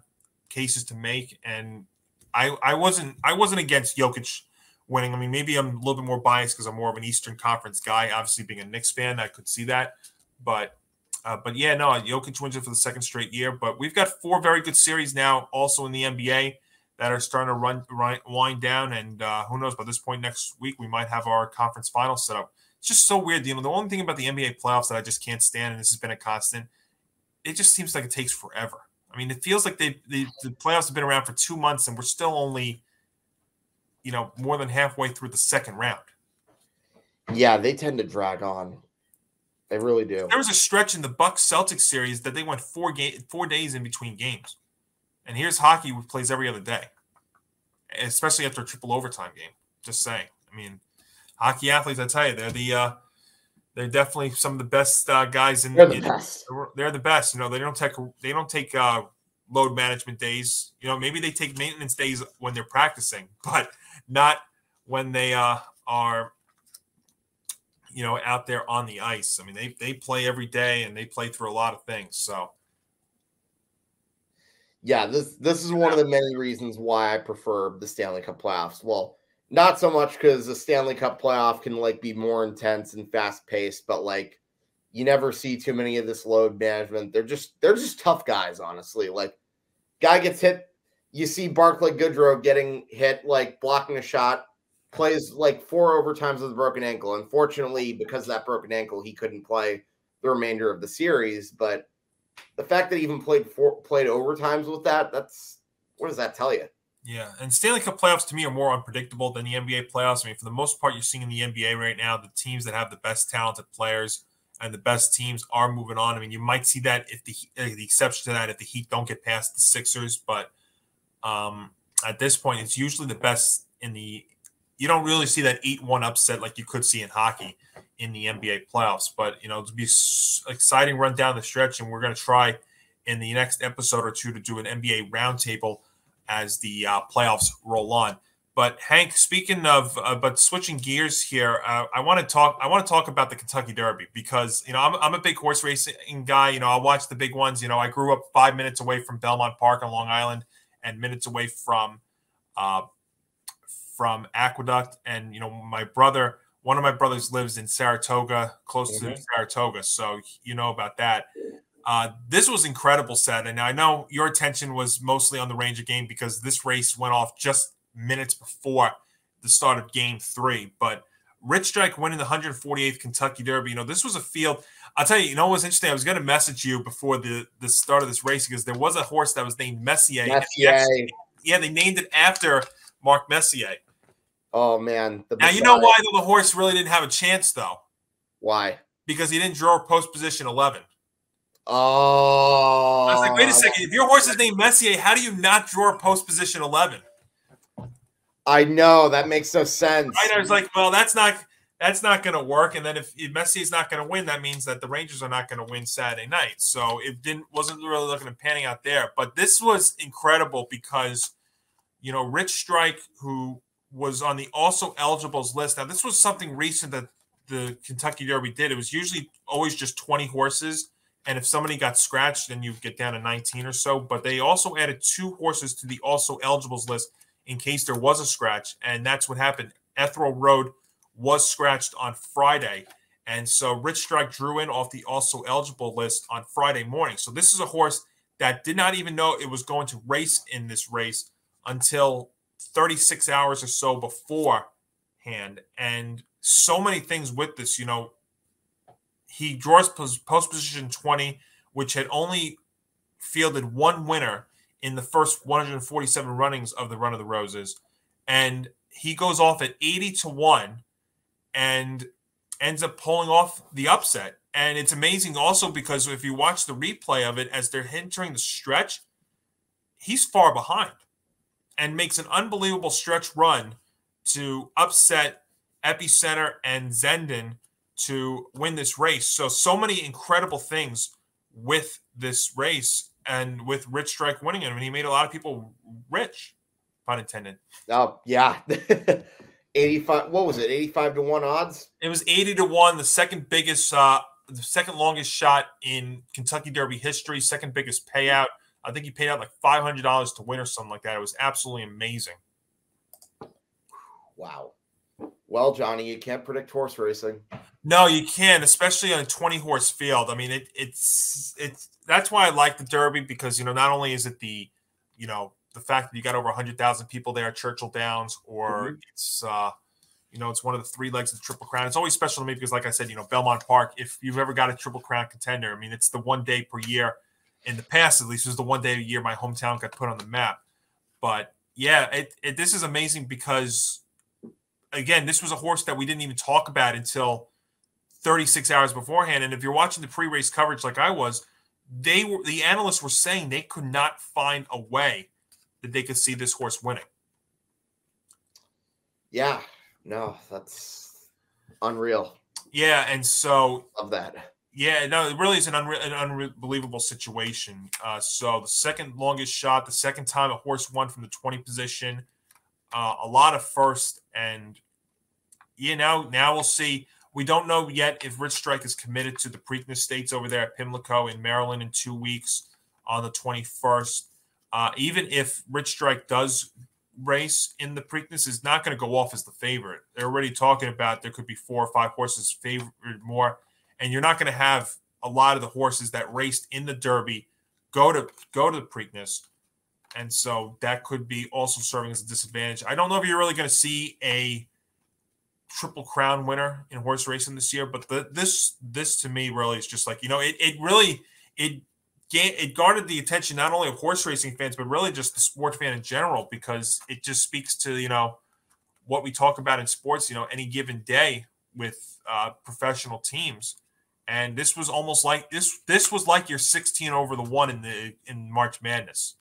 cases to make, and I, I wasn't I wasn't against Jokic winning. I mean, maybe I'm a little bit more biased because I'm more of an Eastern Conference guy. Obviously, being a Knicks fan, I could see that. But uh, but yeah, no, Jokic wins it for the second straight year. But we've got four very good series now, also in the N B A. That are starting to run, run wind down, and uh, who knows? By this point next week, we might have our conference final set up. It's just so weird. You know, the only thing about the N B A playoffs that I just can't stand, and this has been a constant, it just seems like it takes forever. I mean, it feels like they, they the playoffs have been around for two months, and we're still only, you know, more than halfway through the second round. Yeah, they tend to drag on. They really do. There was a stretch in the Bucks Celtics series that they went four game, four days in between games. And here's hockey, which plays every other day, especially after a triple overtime game. Just saying. I mean, hockey athletes, I tell you, they're the uh, they're definitely some of the best uh, guys in. They're the in, best. They're the best. You know, they don't take they don't take uh, load management days. You know, maybe they take maintenance days when they're practicing, but not when they uh, are. You know, out there on the ice. I mean, they they play every day and they play through a lot of things. So, yeah, this this is one of the many reasons why I prefer the Stanley Cup playoffs. Well, not so much because the Stanley Cup playoff can like be more intense and fast paced, but like you never see too many of this load management. They're just they're just tough guys, honestly. Like, guy gets hit, you see Barclay Goodrow getting hit, like blocking a shot. Plays like four overtimes with a broken ankle. Unfortunately, because of that broken ankle, he couldn't play the remainder of the series. But the fact that he even played four, played overtimes with that, that's what does that tell you? Yeah, and Stanley Cup playoffs to me are more unpredictable than the N B A playoffs. I mean, for the most part, you're seeing in the N B A right now, the teams that have the best talented players and the best teams are moving on. I mean, you might see that if the uh, the exception to that if the Heat don't get past the Sixers, but um, at this point, it's usually the best in the. You don't really see that eight one upset like you could see in hockey in the N B A playoffs. But, you know, it'll be an exciting run down the stretch, and we're going to try in the next episode or two to do an N B A roundtable as the uh, playoffs roll on. But, Hank, speaking of uh, – but switching gears here, uh, I want to talk I want to talk about the Kentucky Derby because, you know, I'm, I'm a big horse racing guy. You know, I watch the big ones. You know, I grew up five minutes away from Belmont Park on Long Island and minutes away from uh, – from Aqueduct, and you know my brother, one of my brothers lives in Saratoga, close mm-hmm. to Saratoga, so you know about that. Uh, this was incredible Saturday. Now I know your attention was mostly on the Ranger game because this race went off just minutes before the start of Game Three. But Rich Strike winning the one hundred forty-eighth Kentucky Derby. You know this was a field. I'll tell you. You know what was interesting? I was going to message you before the the start of this race because there was a horse that was named Messier. Messier. Actually, yeah, they named it after Mark Messier. Oh, man. The now, you know why the horse really didn't have a chance, though? Why? Because he didn't draw post position eleven. Oh. I was like, wait a second. If your horse is named Messier, how do you not draw post position eleven? I know. That makes no sense. Right? I was like, well, that's not that's not going to work. And then if Messier's not going to win, that means that the Rangers are not going to win Saturday night. So it didn't wasn't really looking at panning out there. But this was incredible because, you know, Rich Strike, who – was on the also eligibles list. Now, this was something recent that the Kentucky Derby did. It was usually always just twenty horses, and if somebody got scratched, then you get down to nineteen or so. But they also added two horses to the also eligibles list in case there was a scratch, and that's what happened. Ethereal Road was scratched on Friday, and so Rich Strike drew in off the also eligible list on Friday morning. So this is a horse that did not even know it was going to race in this race until thirty-six hours or so beforehand, and so many things with this. You know, he draws post position twenty, which had only fielded one winner in the first one hundred forty-seven runnings of the Run of the Roses, and he goes off at eighty to one and ends up pulling off the upset. And it's amazing also because if you watch the replay of it, as they're entering the stretch, he's far behind and makes an unbelievable stretch run to upset Epicenter and Zenden to win this race. So, so many incredible things with this race and with Rich Strike winning it. I mean, he made a lot of people rich, pun intended. Oh, yeah. eighty-five, what was it, eighty-five to one odds? It was eighty to one, the second biggest, uh, the second longest shot in Kentucky Derby history, second biggest payout. I think he paid out like five hundred dollars to win or something like that. It was absolutely amazing. Wow. Well, Johnny, you can't predict horse racing. No, you can't, especially on a twenty-horse field. I mean, it, it's it's that's why I like the Derby because, you know, not only is it the, you know, the fact that you got over one hundred thousand people there at Churchill Downs or mm-hmm. it's, uh, you know, it's one of the three legs of the Triple Crown. It's always special to me because, like I said, you know, Belmont Park, if you've ever got a Triple Crown contender, I mean, it's the one day per year. In the past, at least, it was the one day a year my hometown got put on the map. But, yeah, it, it, this is amazing because again, this was a horse that we didn't even talk about until thirty-six hours beforehand. And if you're watching the pre-race coverage like I was, they were the analysts were saying they could not find a way that they could see this horse winning. Yeah, no, that's unreal. Yeah, and so love that. Yeah, no, it really is an, unre an unbelievable situation. Uh, so the second longest shot, the second time a horse won from the twenty position, uh, a lot of first, and you know, now we'll see. We don't know yet if Rich Strike is committed to the Preakness Stakes over there at Pimlico in Maryland in two weeks on the twenty-first. Uh, even if Rich Strike does race in the Preakness, is not going to go off as the favorite. They're already talking about there could be four or five horses favored more, and you're not going to have a lot of the horses that raced in the Derby go to go to the Preakness, and so that could be also serving as a disadvantage. I don't know if you're really going to see a Triple Crown winner in horse racing this year, but the, this this to me really is just like, you know, it it really it it garnered the attention not only of horse racing fans but really just the sports fan in general, because it just speaks to, you know, what we talk about in sports, you know, any given day with uh, professional teams, and this was almost like this this was like your sixteen over the one in the in March Madness,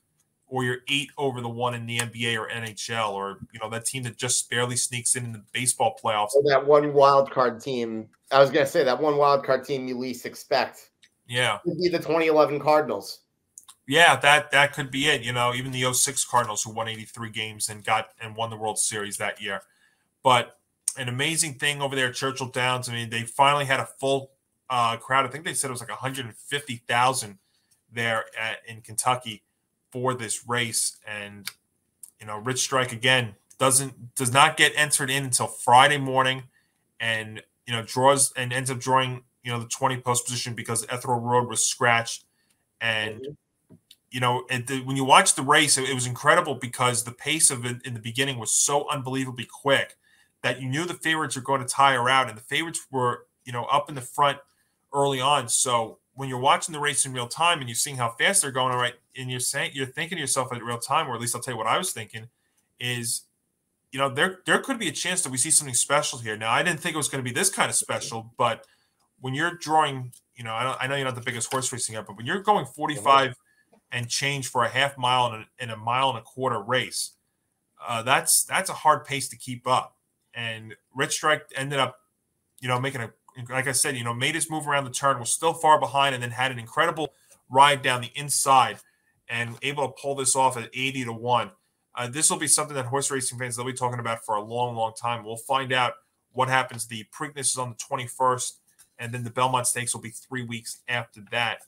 or your eight over the one in the N B A or N H L, or, you know, that team that just barely sneaks in in the baseball playoffs. Well, that one wild card team. I was going to say that one wild card team you least expect. Yeah. Could be the twenty eleven Cardinals. Yeah, that that could be it. You know, even the oh six Cardinals, who won eighty-three games and got and won the World Series that year. But an amazing thing over there at Churchill Downs. I mean, they finally had a full uh, crowd. I think they said it was like one hundred fifty thousand there at, in Kentucky for this race. And, you know, Rich Strike again doesn't does not get entered in until Friday morning, and, you know, draws and ends up drawing, you know, the twenty post position because Ethereal Road was scratched. And, you know, it, the, when you watch the race, it, it was incredible because the pace of it in the beginning was so unbelievably quick that you knew the favorites were going to tire out, and the favorites were, you know, up in the front early on. So when you're watching the race in real time and you're seeing how fast they're going, all right, and you're saying, you're thinking to yourself at real time, or at least I'll tell you what I was thinking, is, you know, there there could be a chance that we see something special here. Now, I didn't think it was going to be this kind of special, but when you're drawing, you know, I, don't, I know you're not the biggest horse racing up, but when you're going forty-five and change for a half mile and a, and a mile and a quarter race, uh, that's that's a hard pace to keep up. And Rich Strike ended up, you know, making a, like I said, you know, made his move around the turn, was still far behind, and then had an incredible ride down the inside and able to pull this off at eighty to one. Uh, this will be something that horse racing fans, they'll be talking about for a long, long time. We'll find out what happens. The Preakness is on the twenty-first, and then the Belmont Stakes will be three weeks after that.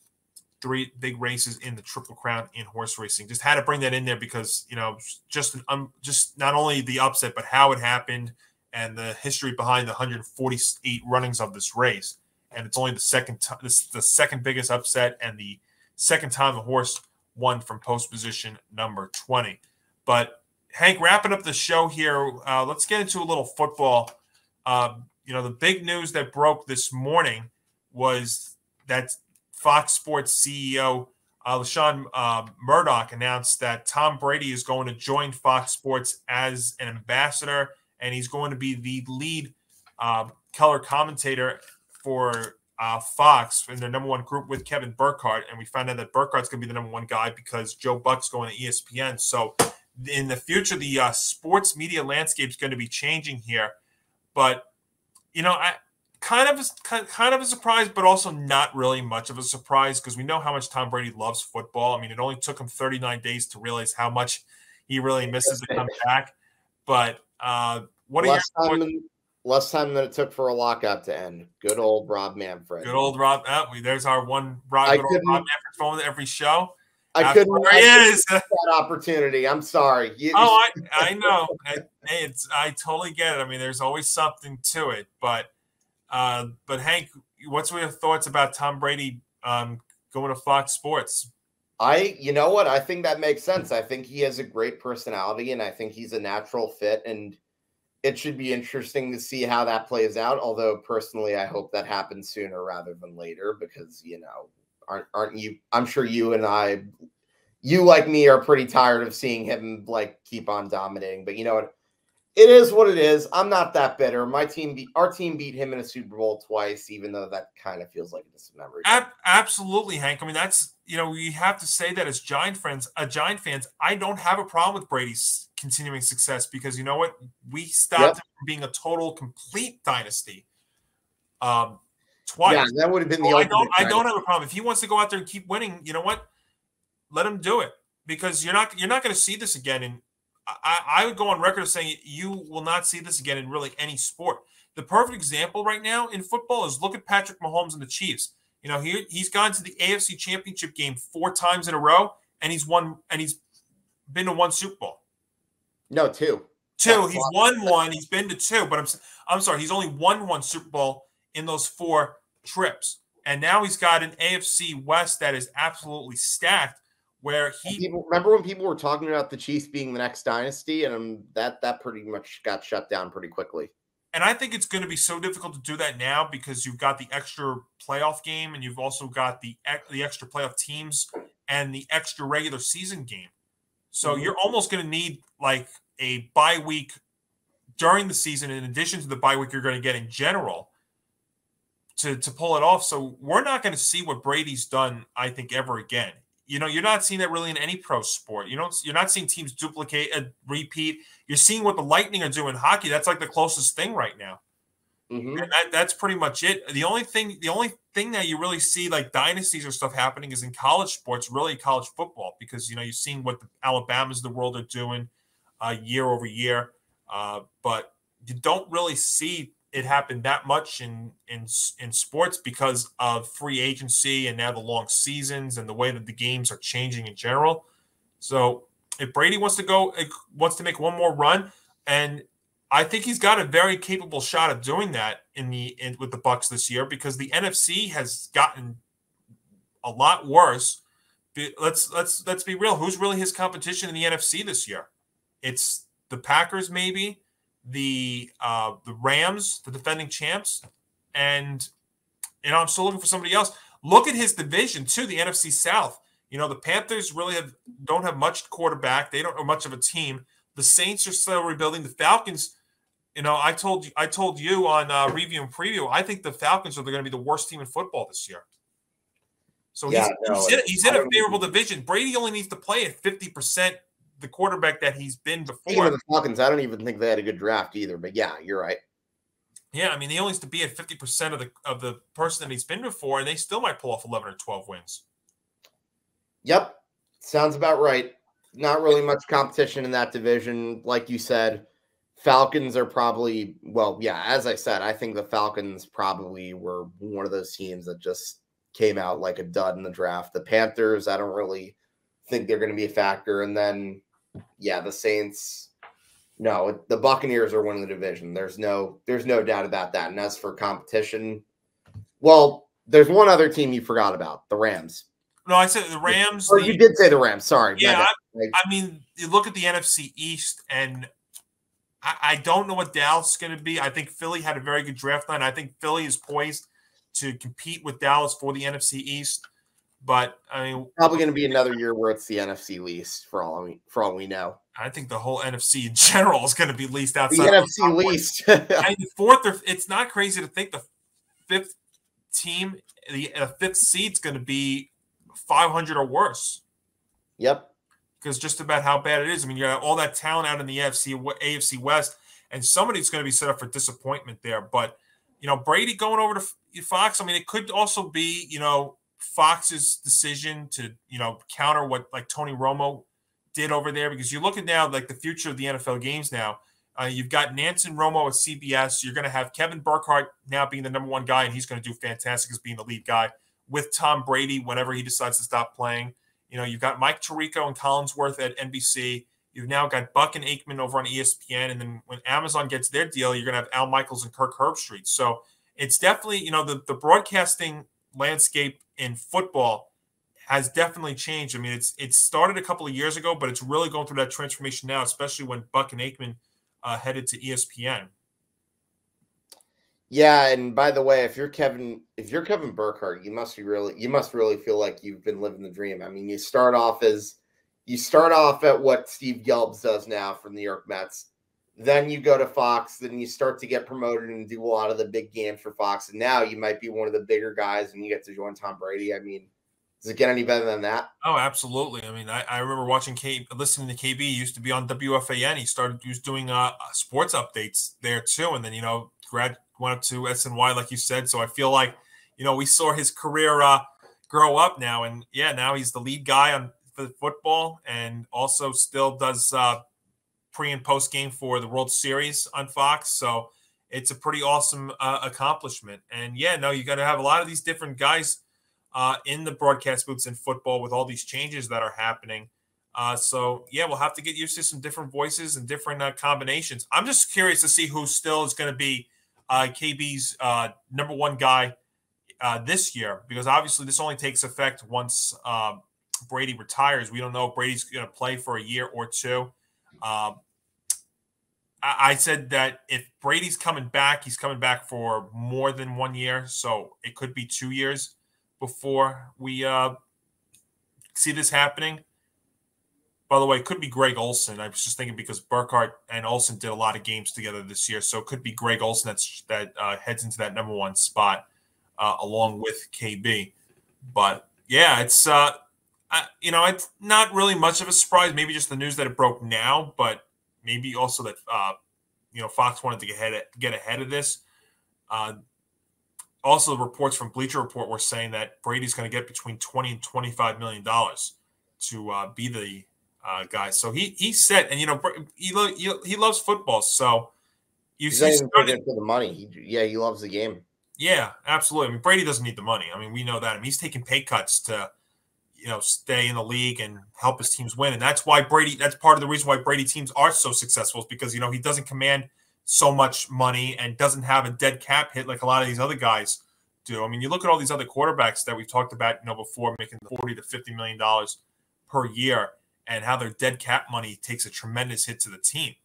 Three big races in the Triple Crown in horse racing. Just had to bring that in there because, you know, just, an, um, just not only the upset, but how it happened, and the history behind the one hundred forty-eight runnings of this race. And it's only the second time, this the second biggest upset, and the second time the horse won from post position number twenty. But Hank, wrapping up the show here, uh, let's get into a little football. Uh, you know, the big news that broke this morning was that Fox Sports C E O uh, LaShawn uh, Murdoch announced that Tom Brady is going to join Fox Sports as an ambassador, and he's going to be the lead uh, color commentator for uh, Fox in their number one group with Kevin Burkhardt. And we found out that Burkhardt's going to be the number one guy because Joe Buck's going to E S P N. So in the future, the uh, sports media landscape is going to be changing here. But, you know, I kind of a, kind of a surprise, but also not really much of a surprise, because we know how much Tom Brady loves football. I mean, it only took him thirty-nine days to realize how much he really misses to come back. But Uh, what less, are your, time than, less time than it took for a lockout to end. Good old Rob Manfred. Good old Rob. Oh, we, there's our one Rob, good old Rob Manfred phone with every show. I After couldn't. There I couldn't is. That opportunity. I'm sorry. You, oh, I I know. I, it's I totally get it. I mean, there's always something to it. But uh, but Hank, what's your thoughts about Tom Brady um, going to Fox Sports? I, you know what? I think that makes sense. I think he has a great personality, and I think he's a natural fit, and it should be interesting to see how that plays out. Although personally, I hope that happens sooner rather than later, because, you know, aren't, aren't you, I'm sure you and I, you like me, are pretty tired of seeing him like keep on dominating, but you know what? It is what it is. I'm not that bitter. My team, beat, our team beat him in a Super Bowl twice, even though that kind of feels like a dismembered. Ab- absolutely, Hank. I mean, that's, you know, we have to say that as Giant friends, uh, Giant fans, I don't have a problem with Brady's continuing success because, you know what? We stopped yep. him from being a total, complete dynasty um, twice. Yeah, that would have been so the I don't, I don't have a problem. If he wants to go out there and keep winning, you know what? Let him do it because you're not, you're not going to see this again in – I, I would go on record of saying you will not see this again in really any sport. The perfect example right now in football is look at Patrick Mahomes and the Chiefs. You know, he, he's gone to the A F C Championship game four times in a row, and he's won, and he's been to one Super Bowl. No, two. Two. He's won one. He's been to two. But I'm I'm sorry, he's only won one Super Bowl in those four trips. And now he's got an A F C West that is absolutely stacked. Where he people, remember when people were talking about the Chiefs being the next dynasty, and um, that that pretty much got shut down pretty quickly. And I think it's going to be so difficult to do that now because you've got the extra playoff game, and you've also got the the extra playoff teams and the extra regular season game. So mm-hmm. you're almost going to need like a bye week during the season, in addition to the bye week you're going to get in general. To to pull it off, so we're not going to see what Brady's done, I think, ever again. You know, you're not seeing that really in any pro sport. You don't, you're not seeing teams duplicate and uh, repeat. You're seeing what the Lightning are doing in hockey. That's like the closest thing right now. Mm-hmm. And that, that's pretty much it. The only thing, the only thing that you really see like dynasties or stuff happening is in college sports, really college football, because, you know, you're seeing what the Alabamas of the world are doing uh, year over year. Uh, but you don't really see it happen that much in, in in sports because of free agency and now the long seasons and the way that the games are changing in general. So if Brady wants to go, wants to make one more run, and I think he's got a very capable shot of doing that in the in, with the Bucs this year because the N F C has gotten a lot worse. Let's let's let's be real. Who's really his competition in the N F C this year? It's the Packers, maybe. the uh the Rams, the defending champs, and you know I'm still looking for somebody else. Look at his division too, the N F C South. You know, the Panthers really have don't have much quarterback. They don't have much of a team. The Saints are still rebuilding. The Falcons, you know, I told you I told you on uh, review and preview, I think the Falcons are going to be the worst team in football this year. So yeah, he's, no, he's, in, he's in a favorable division. Brady only needs to play at fifty percent the quarterback that he's been before. Even the Falcons, I don't even think they had a good draft either, but yeah, you're right. Yeah, I mean, he only has to be at fifty percent of the of the person that he's been before, and they still might pull off eleven or twelve wins. Yep, sounds about right. Not really much competition in that division. Like you said, Falcons are probably, well, yeah, as I said, I think the Falcons probably were one of those teams that just came out like a dud in the draft. The Panthers, I don't really think they're going to be a factor. And then yeah, the Saints. No, the Buccaneers are winning the division. There's no, there's no doubt about that. And as for competition, well, there's one other team you forgot about, the Rams. No, I said the Rams. Or the, you did say the Rams. Sorry. Yeah, I, like, I mean, you look at the N F C East, and I, I don't know what Dallas is going to be. I think Philly had a very good draft line. I think Philly is poised to compete with Dallas for the N F C East. But I mean, probably going to be another year where it's the N F C least for all we, for all we know. I think the whole N F C in general is going to be least outside the N F C least. And fourth, or, it's not crazy to think the fifth team, the uh, fifth seed's going to be five hundred or worse. Yep, because just about how bad it is. I mean, you got all that talent out in the A F C West, and somebody's going to be set up for disappointment there. But you know, Brady going over to Fox. I mean, it could also be, you know, Fox's decision to, you know, counter what like Tony Romo did over there, because you look at now like the future of the N F L games now. Uh, you've got Nansen Romo at C B S. You're going to have Kevin Burkhardt now being the number one guy, and he's going to do fantastic as being the lead guy with Tom Brady whenever he decides to stop playing. You know, you've got Mike Tirico and Collinsworth at N B C. You've now got Buck and Aikman over on E S P N. And then when Amazon gets their deal, you're going to have Al Michaels and Kirk Herbstreit. So it's definitely, you know, the, the broadcasting landscape in football has definitely changed. I mean, it's it started a couple of years ago, but it's really going through that transformation now, especially when Buck and Aikman uh, headed to E S P N. Yeah, and by the way, if you're Kevin, if you're Kevin Burkhardt, you must be really, you must really feel like you've been living the dream. I mean, you start off as you start off at what Steve Gelbs does now for the New York Mets. Then you go to Fox, then you start to get promoted and do a lot of the big games for Fox. And now you might be one of the bigger guys and you get to join Tom Brady. I mean, does it get any better than that? Oh, absolutely. I mean, I, I remember watching K, listening to K B. He used to be on W F A N. He started he was doing uh, sports updates there too. And then, you know, grad went up to S N Y, like you said. So I feel like, you know, we saw his career uh, grow up now. And yeah, now he's the lead guy on for football and also still does uh, – pre and post game for the World Series on Fox. So it's a pretty awesome uh, accomplishment. And yeah, no, you got to have a lot of these different guys uh, in the broadcast booths in football with all these changes that are happening. Uh, so yeah, we'll have to get used to some different voices and different uh, combinations. I'm just curious to see who still is going to be uh, K B's uh, number one guy uh, this year, because obviously this only takes effect once uh, Brady retires. We don't know if Brady's going to play for a year or two. Um, I, I said that if Brady's coming back, he's coming back for more than one year. So it could be two years before we uh, see this happening. By the way, it could be Greg Olsen. I was just thinking because Burkhardt and Olsen did a lot of games together this year. So it could be Greg Olsen that's, that uh, heads into that number one spot uh, along with K B. But, yeah, it's uh, – I, you know, it's not really much of a surprise. Maybe just the news that it broke now, but maybe also that uh, you know, Fox wanted to get ahead of, get ahead of this. Uh, also, the reports from Bleacher Report were saying that Brady's going to get between twenty and twenty-five million dollars to uh, be the uh, guy. So he he's set, and you know, he lo he, he loves football. So you he's see, not even for the money. He, yeah, he loves the game. Yeah, absolutely. I mean, Brady doesn't need the money. I mean, we know that. I mean, he's taking pay cuts to, you know, stay in the league and help his teams win. And that's why Brady, that's part of the reason why Brady teams are so successful is because, you know, he doesn't command so much money and doesn't have a dead cap hit like a lot of these other guys do. I mean, you look at all these other quarterbacks that we've talked about, you know, before making forty to fifty million dollars per year and how their dead cap money takes a tremendous hit to the team.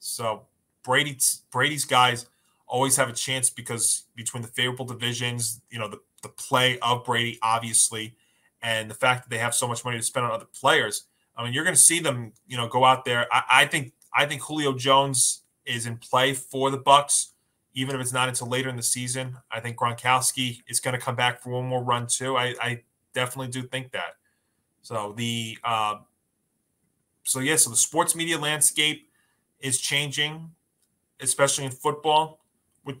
So Brady's, Brady's guys always have a chance because between the favorable divisions, you know, the, the play of Brady, obviously, and the fact that they have so much money to spend on other players, I mean, you're going to see them, you know, go out there. I, I think I think Julio Jones is in play for the Bucks, even if it's not until later in the season. I think Gronkowski is going to come back for one more run too. I, I definitely do think that. So the uh, so yeah, so the sports media landscape is changing, especially in football, with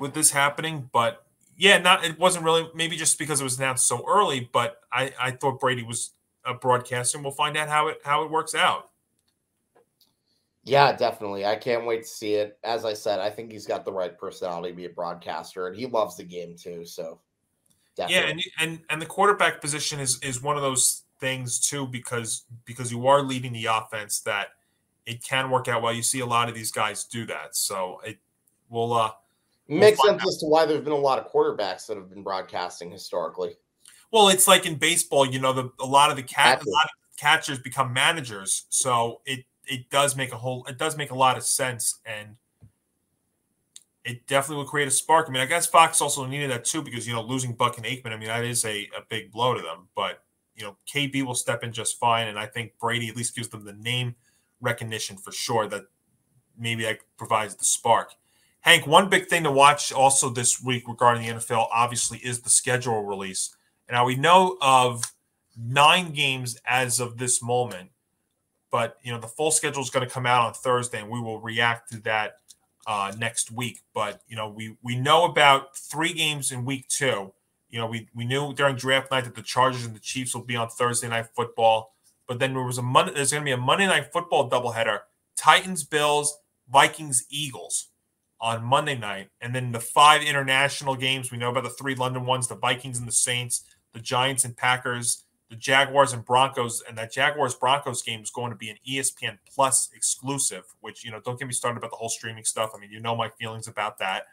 with this happening, but. Yeah, not it wasn't really maybe just because it was announced so early, but I, I thought Brady was a broadcaster, and we'll find out how it how it works out. Yeah, definitely. I can't wait to see it. As I said, I think he's got the right personality to be a broadcaster, and he loves the game too. So definitely. Yeah, and and and the quarterback position is is one of those things too, because because you are leading the offense that it can work out well. You see a lot of these guys do that. So it will uh It makes sense as to why there's been a lot of quarterbacks that have been broadcasting historically. Well, it's like in baseball, you know, the a lot of the cat a lot of catchers become managers, so it it does make a whole it does make a lot of sense, and it definitely will create a spark. I mean, I guess Fox also needed that too because you know losing Buck and Aikman, I mean, that is a a big blow to them. But you know, K B will step in just fine, and I think Brady at least gives them the name recognition for sure. That maybe that provides the spark. Hank, one big thing to watch also this week regarding the N F L, obviously, is the schedule release. And now we know of nine games as of this moment, but you know the full schedule is going to come out on Thursday, and we will react to that uh, next week. But you know we we know about three games in week two. You know we we knew during draft night that the Chargers and the Chiefs will be on Thursday Night Football, but then there was a Monday, there's going to be a Monday Night Football doubleheader: Titans, Bills, Vikings, Eagles on Monday night, and then the five international games. We know about the three London ones, the Vikings and the Saints, the Giants and Packers, the Jaguars and Broncos, and that Jaguars-Broncos game is going to be an E S P N Plus exclusive, which, you know, don't get me started about the whole streaming stuff. I mean, you know my feelings about that.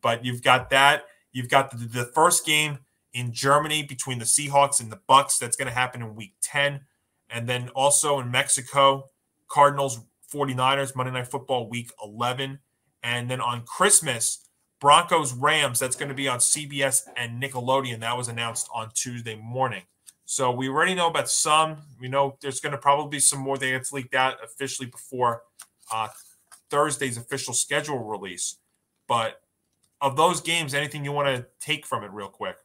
But you've got that. You've got the, the first game in Germany between the Seahawks and the Bucks. That's going to happen in Week ten. And then also in Mexico, Cardinals, forty-niners, Monday Night Football, Week eleven. And then on Christmas, Broncos, Rams, that's going to be on C B S and Nickelodeon. That was announced on Tuesday morning. So we already know about some. We know there's going to probably be some more that gets leaked out officially before uh, Thursday's official schedule release. But of those games, anything you want to take from it real quick?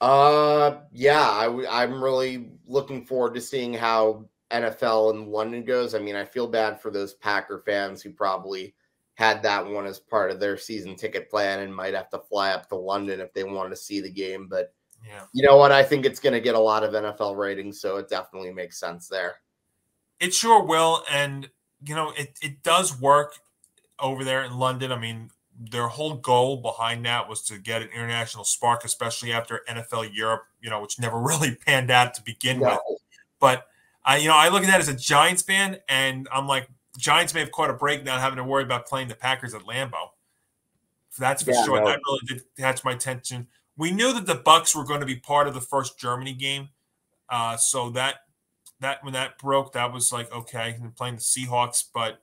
Uh, yeah, I w- I'm really looking forward to seeing how N F L in London goes. I mean, I feel bad for those Packer fans who probably had that one as part of their season ticket plan and might have to fly up to London if they wanted to see the game. But yeah, you know what? I think it's going to get a lot of N F L ratings, so it definitely makes sense there. It sure will. And, you know, it, it does work over there in London. I mean, their whole goal behind that was to get an international spark, especially after N F L Europe, you know, which never really panned out to begin no. with. But, I, you know, I look at that as a Giants fan, and I'm like, Giants may have caught a break not having to worry about playing the Packers at Lambeau. That's for yeah, sure. No. That really did catch my attention. We knew that the Bucks were going to be part of the first Germany game. Uh, so that that when that broke, that was like, okay, they're playing the Seahawks. But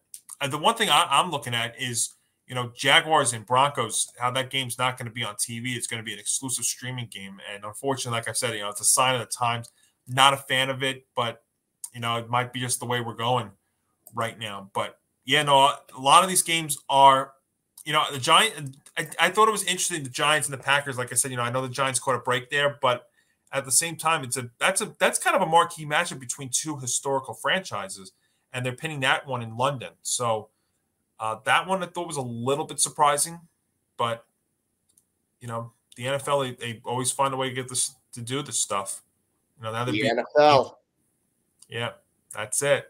the one thing I, I'm looking at is, you know, Jaguars and Broncos, how that game's not going to be on T V. It's going to be an exclusive streaming game. And unfortunately, like I said, you know, it's a sign of the times. Not a fan of it, but, you know, it might be just the way we're going right now. But, yeah, no, a lot of these games are, you know, the Giants – I thought it was interesting, the Giants and the Packers. Like I said, you know, I know the Giants caught a break there, but at the same time, it's a that's a that's kind of a marquee matchup between two historical franchises, and they're pinning that one in London. So uh, that one I thought was a little bit surprising, but you know, the N F L they, they always find a way to get this to do this stuff. You know, now the be, N F L. Yeah, that's it.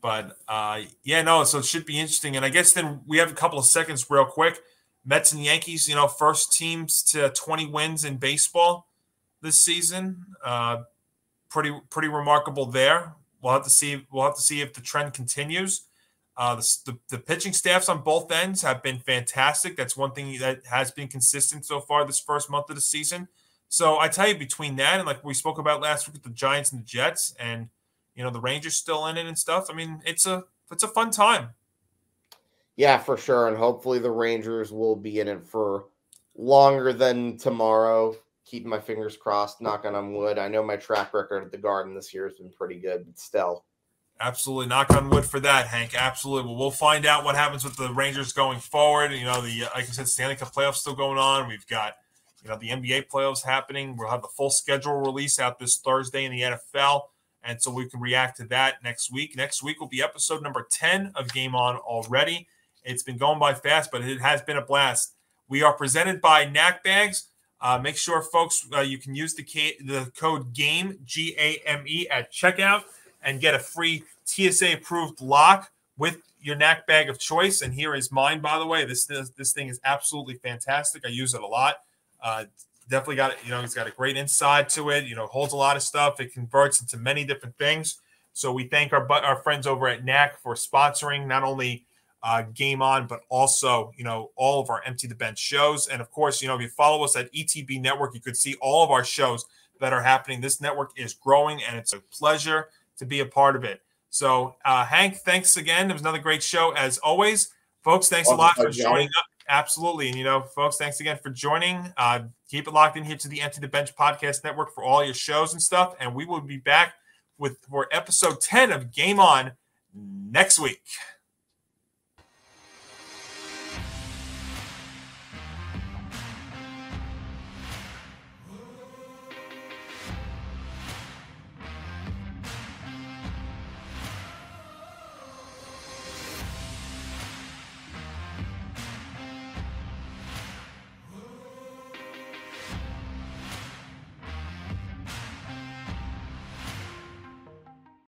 But uh, yeah, no, so it should be interesting. And I guess then we have a couple of seconds, real quick. Mets and Yankees, you know, first teams to twenty wins in baseball this season. Uh, pretty, pretty remarkable there. We'll have to see. We'll have to see if the trend continues. Uh, the, the, the pitching staffs on both ends have been fantastic. That's one thing that has been consistent so far this first month of the season. So I tell you, between that and like we spoke about last week with the Giants and the Jets, and you know the Rangers still in it and stuff. I mean, it's a it's a fun time. Yeah, for sure, and hopefully the Rangers will be in it for longer than tomorrow. Keeping my fingers crossed, knocking on wood. I know my track record at the Garden this year has been pretty good, but still. Absolutely, knock on wood for that, Hank. Absolutely. Well, we'll find out what happens with the Rangers going forward. You know, the like I said, Stanley Cup playoffs still going on. We've got you know the N B A playoffs happening. We'll have the full schedule release out this Thursday in the N F L. And so we can react to that next week. Next week will be episode number ten of Game On already. It's been going by fast, but it has been a blast. We are presented by Knack Bags. Uh, make sure, folks, uh, you can use the, K- the code GAME, G A M E, at checkout and get a free T S A-approved lock with your Knack Bag of choice. And here is mine, by the way. This this, this thing is absolutely fantastic. I use it a lot. Uh, definitely got it. You know, it's got a great inside to it. You know, holds a lot of stuff. It converts into many different things. So we thank our our friends over at Knack for sponsoring not only Uh, Game On, but also, you know, all of our Empty the Bench shows. And of course, you know, if you follow us at E T B Network, you could see all of our shows that are happening. This network is growing and it's a pleasure to be a part of it. So uh, Hank, thanks again. It was another great show as always. Folks, thanks awesome. a lot for joining up. Absolutely. And, you know, folks, thanks again for joining. Uh, keep it locked in here to the Empty the Bench Podcast Network for all your shows and stuff. And we will be back with for episode ten of Game On next week.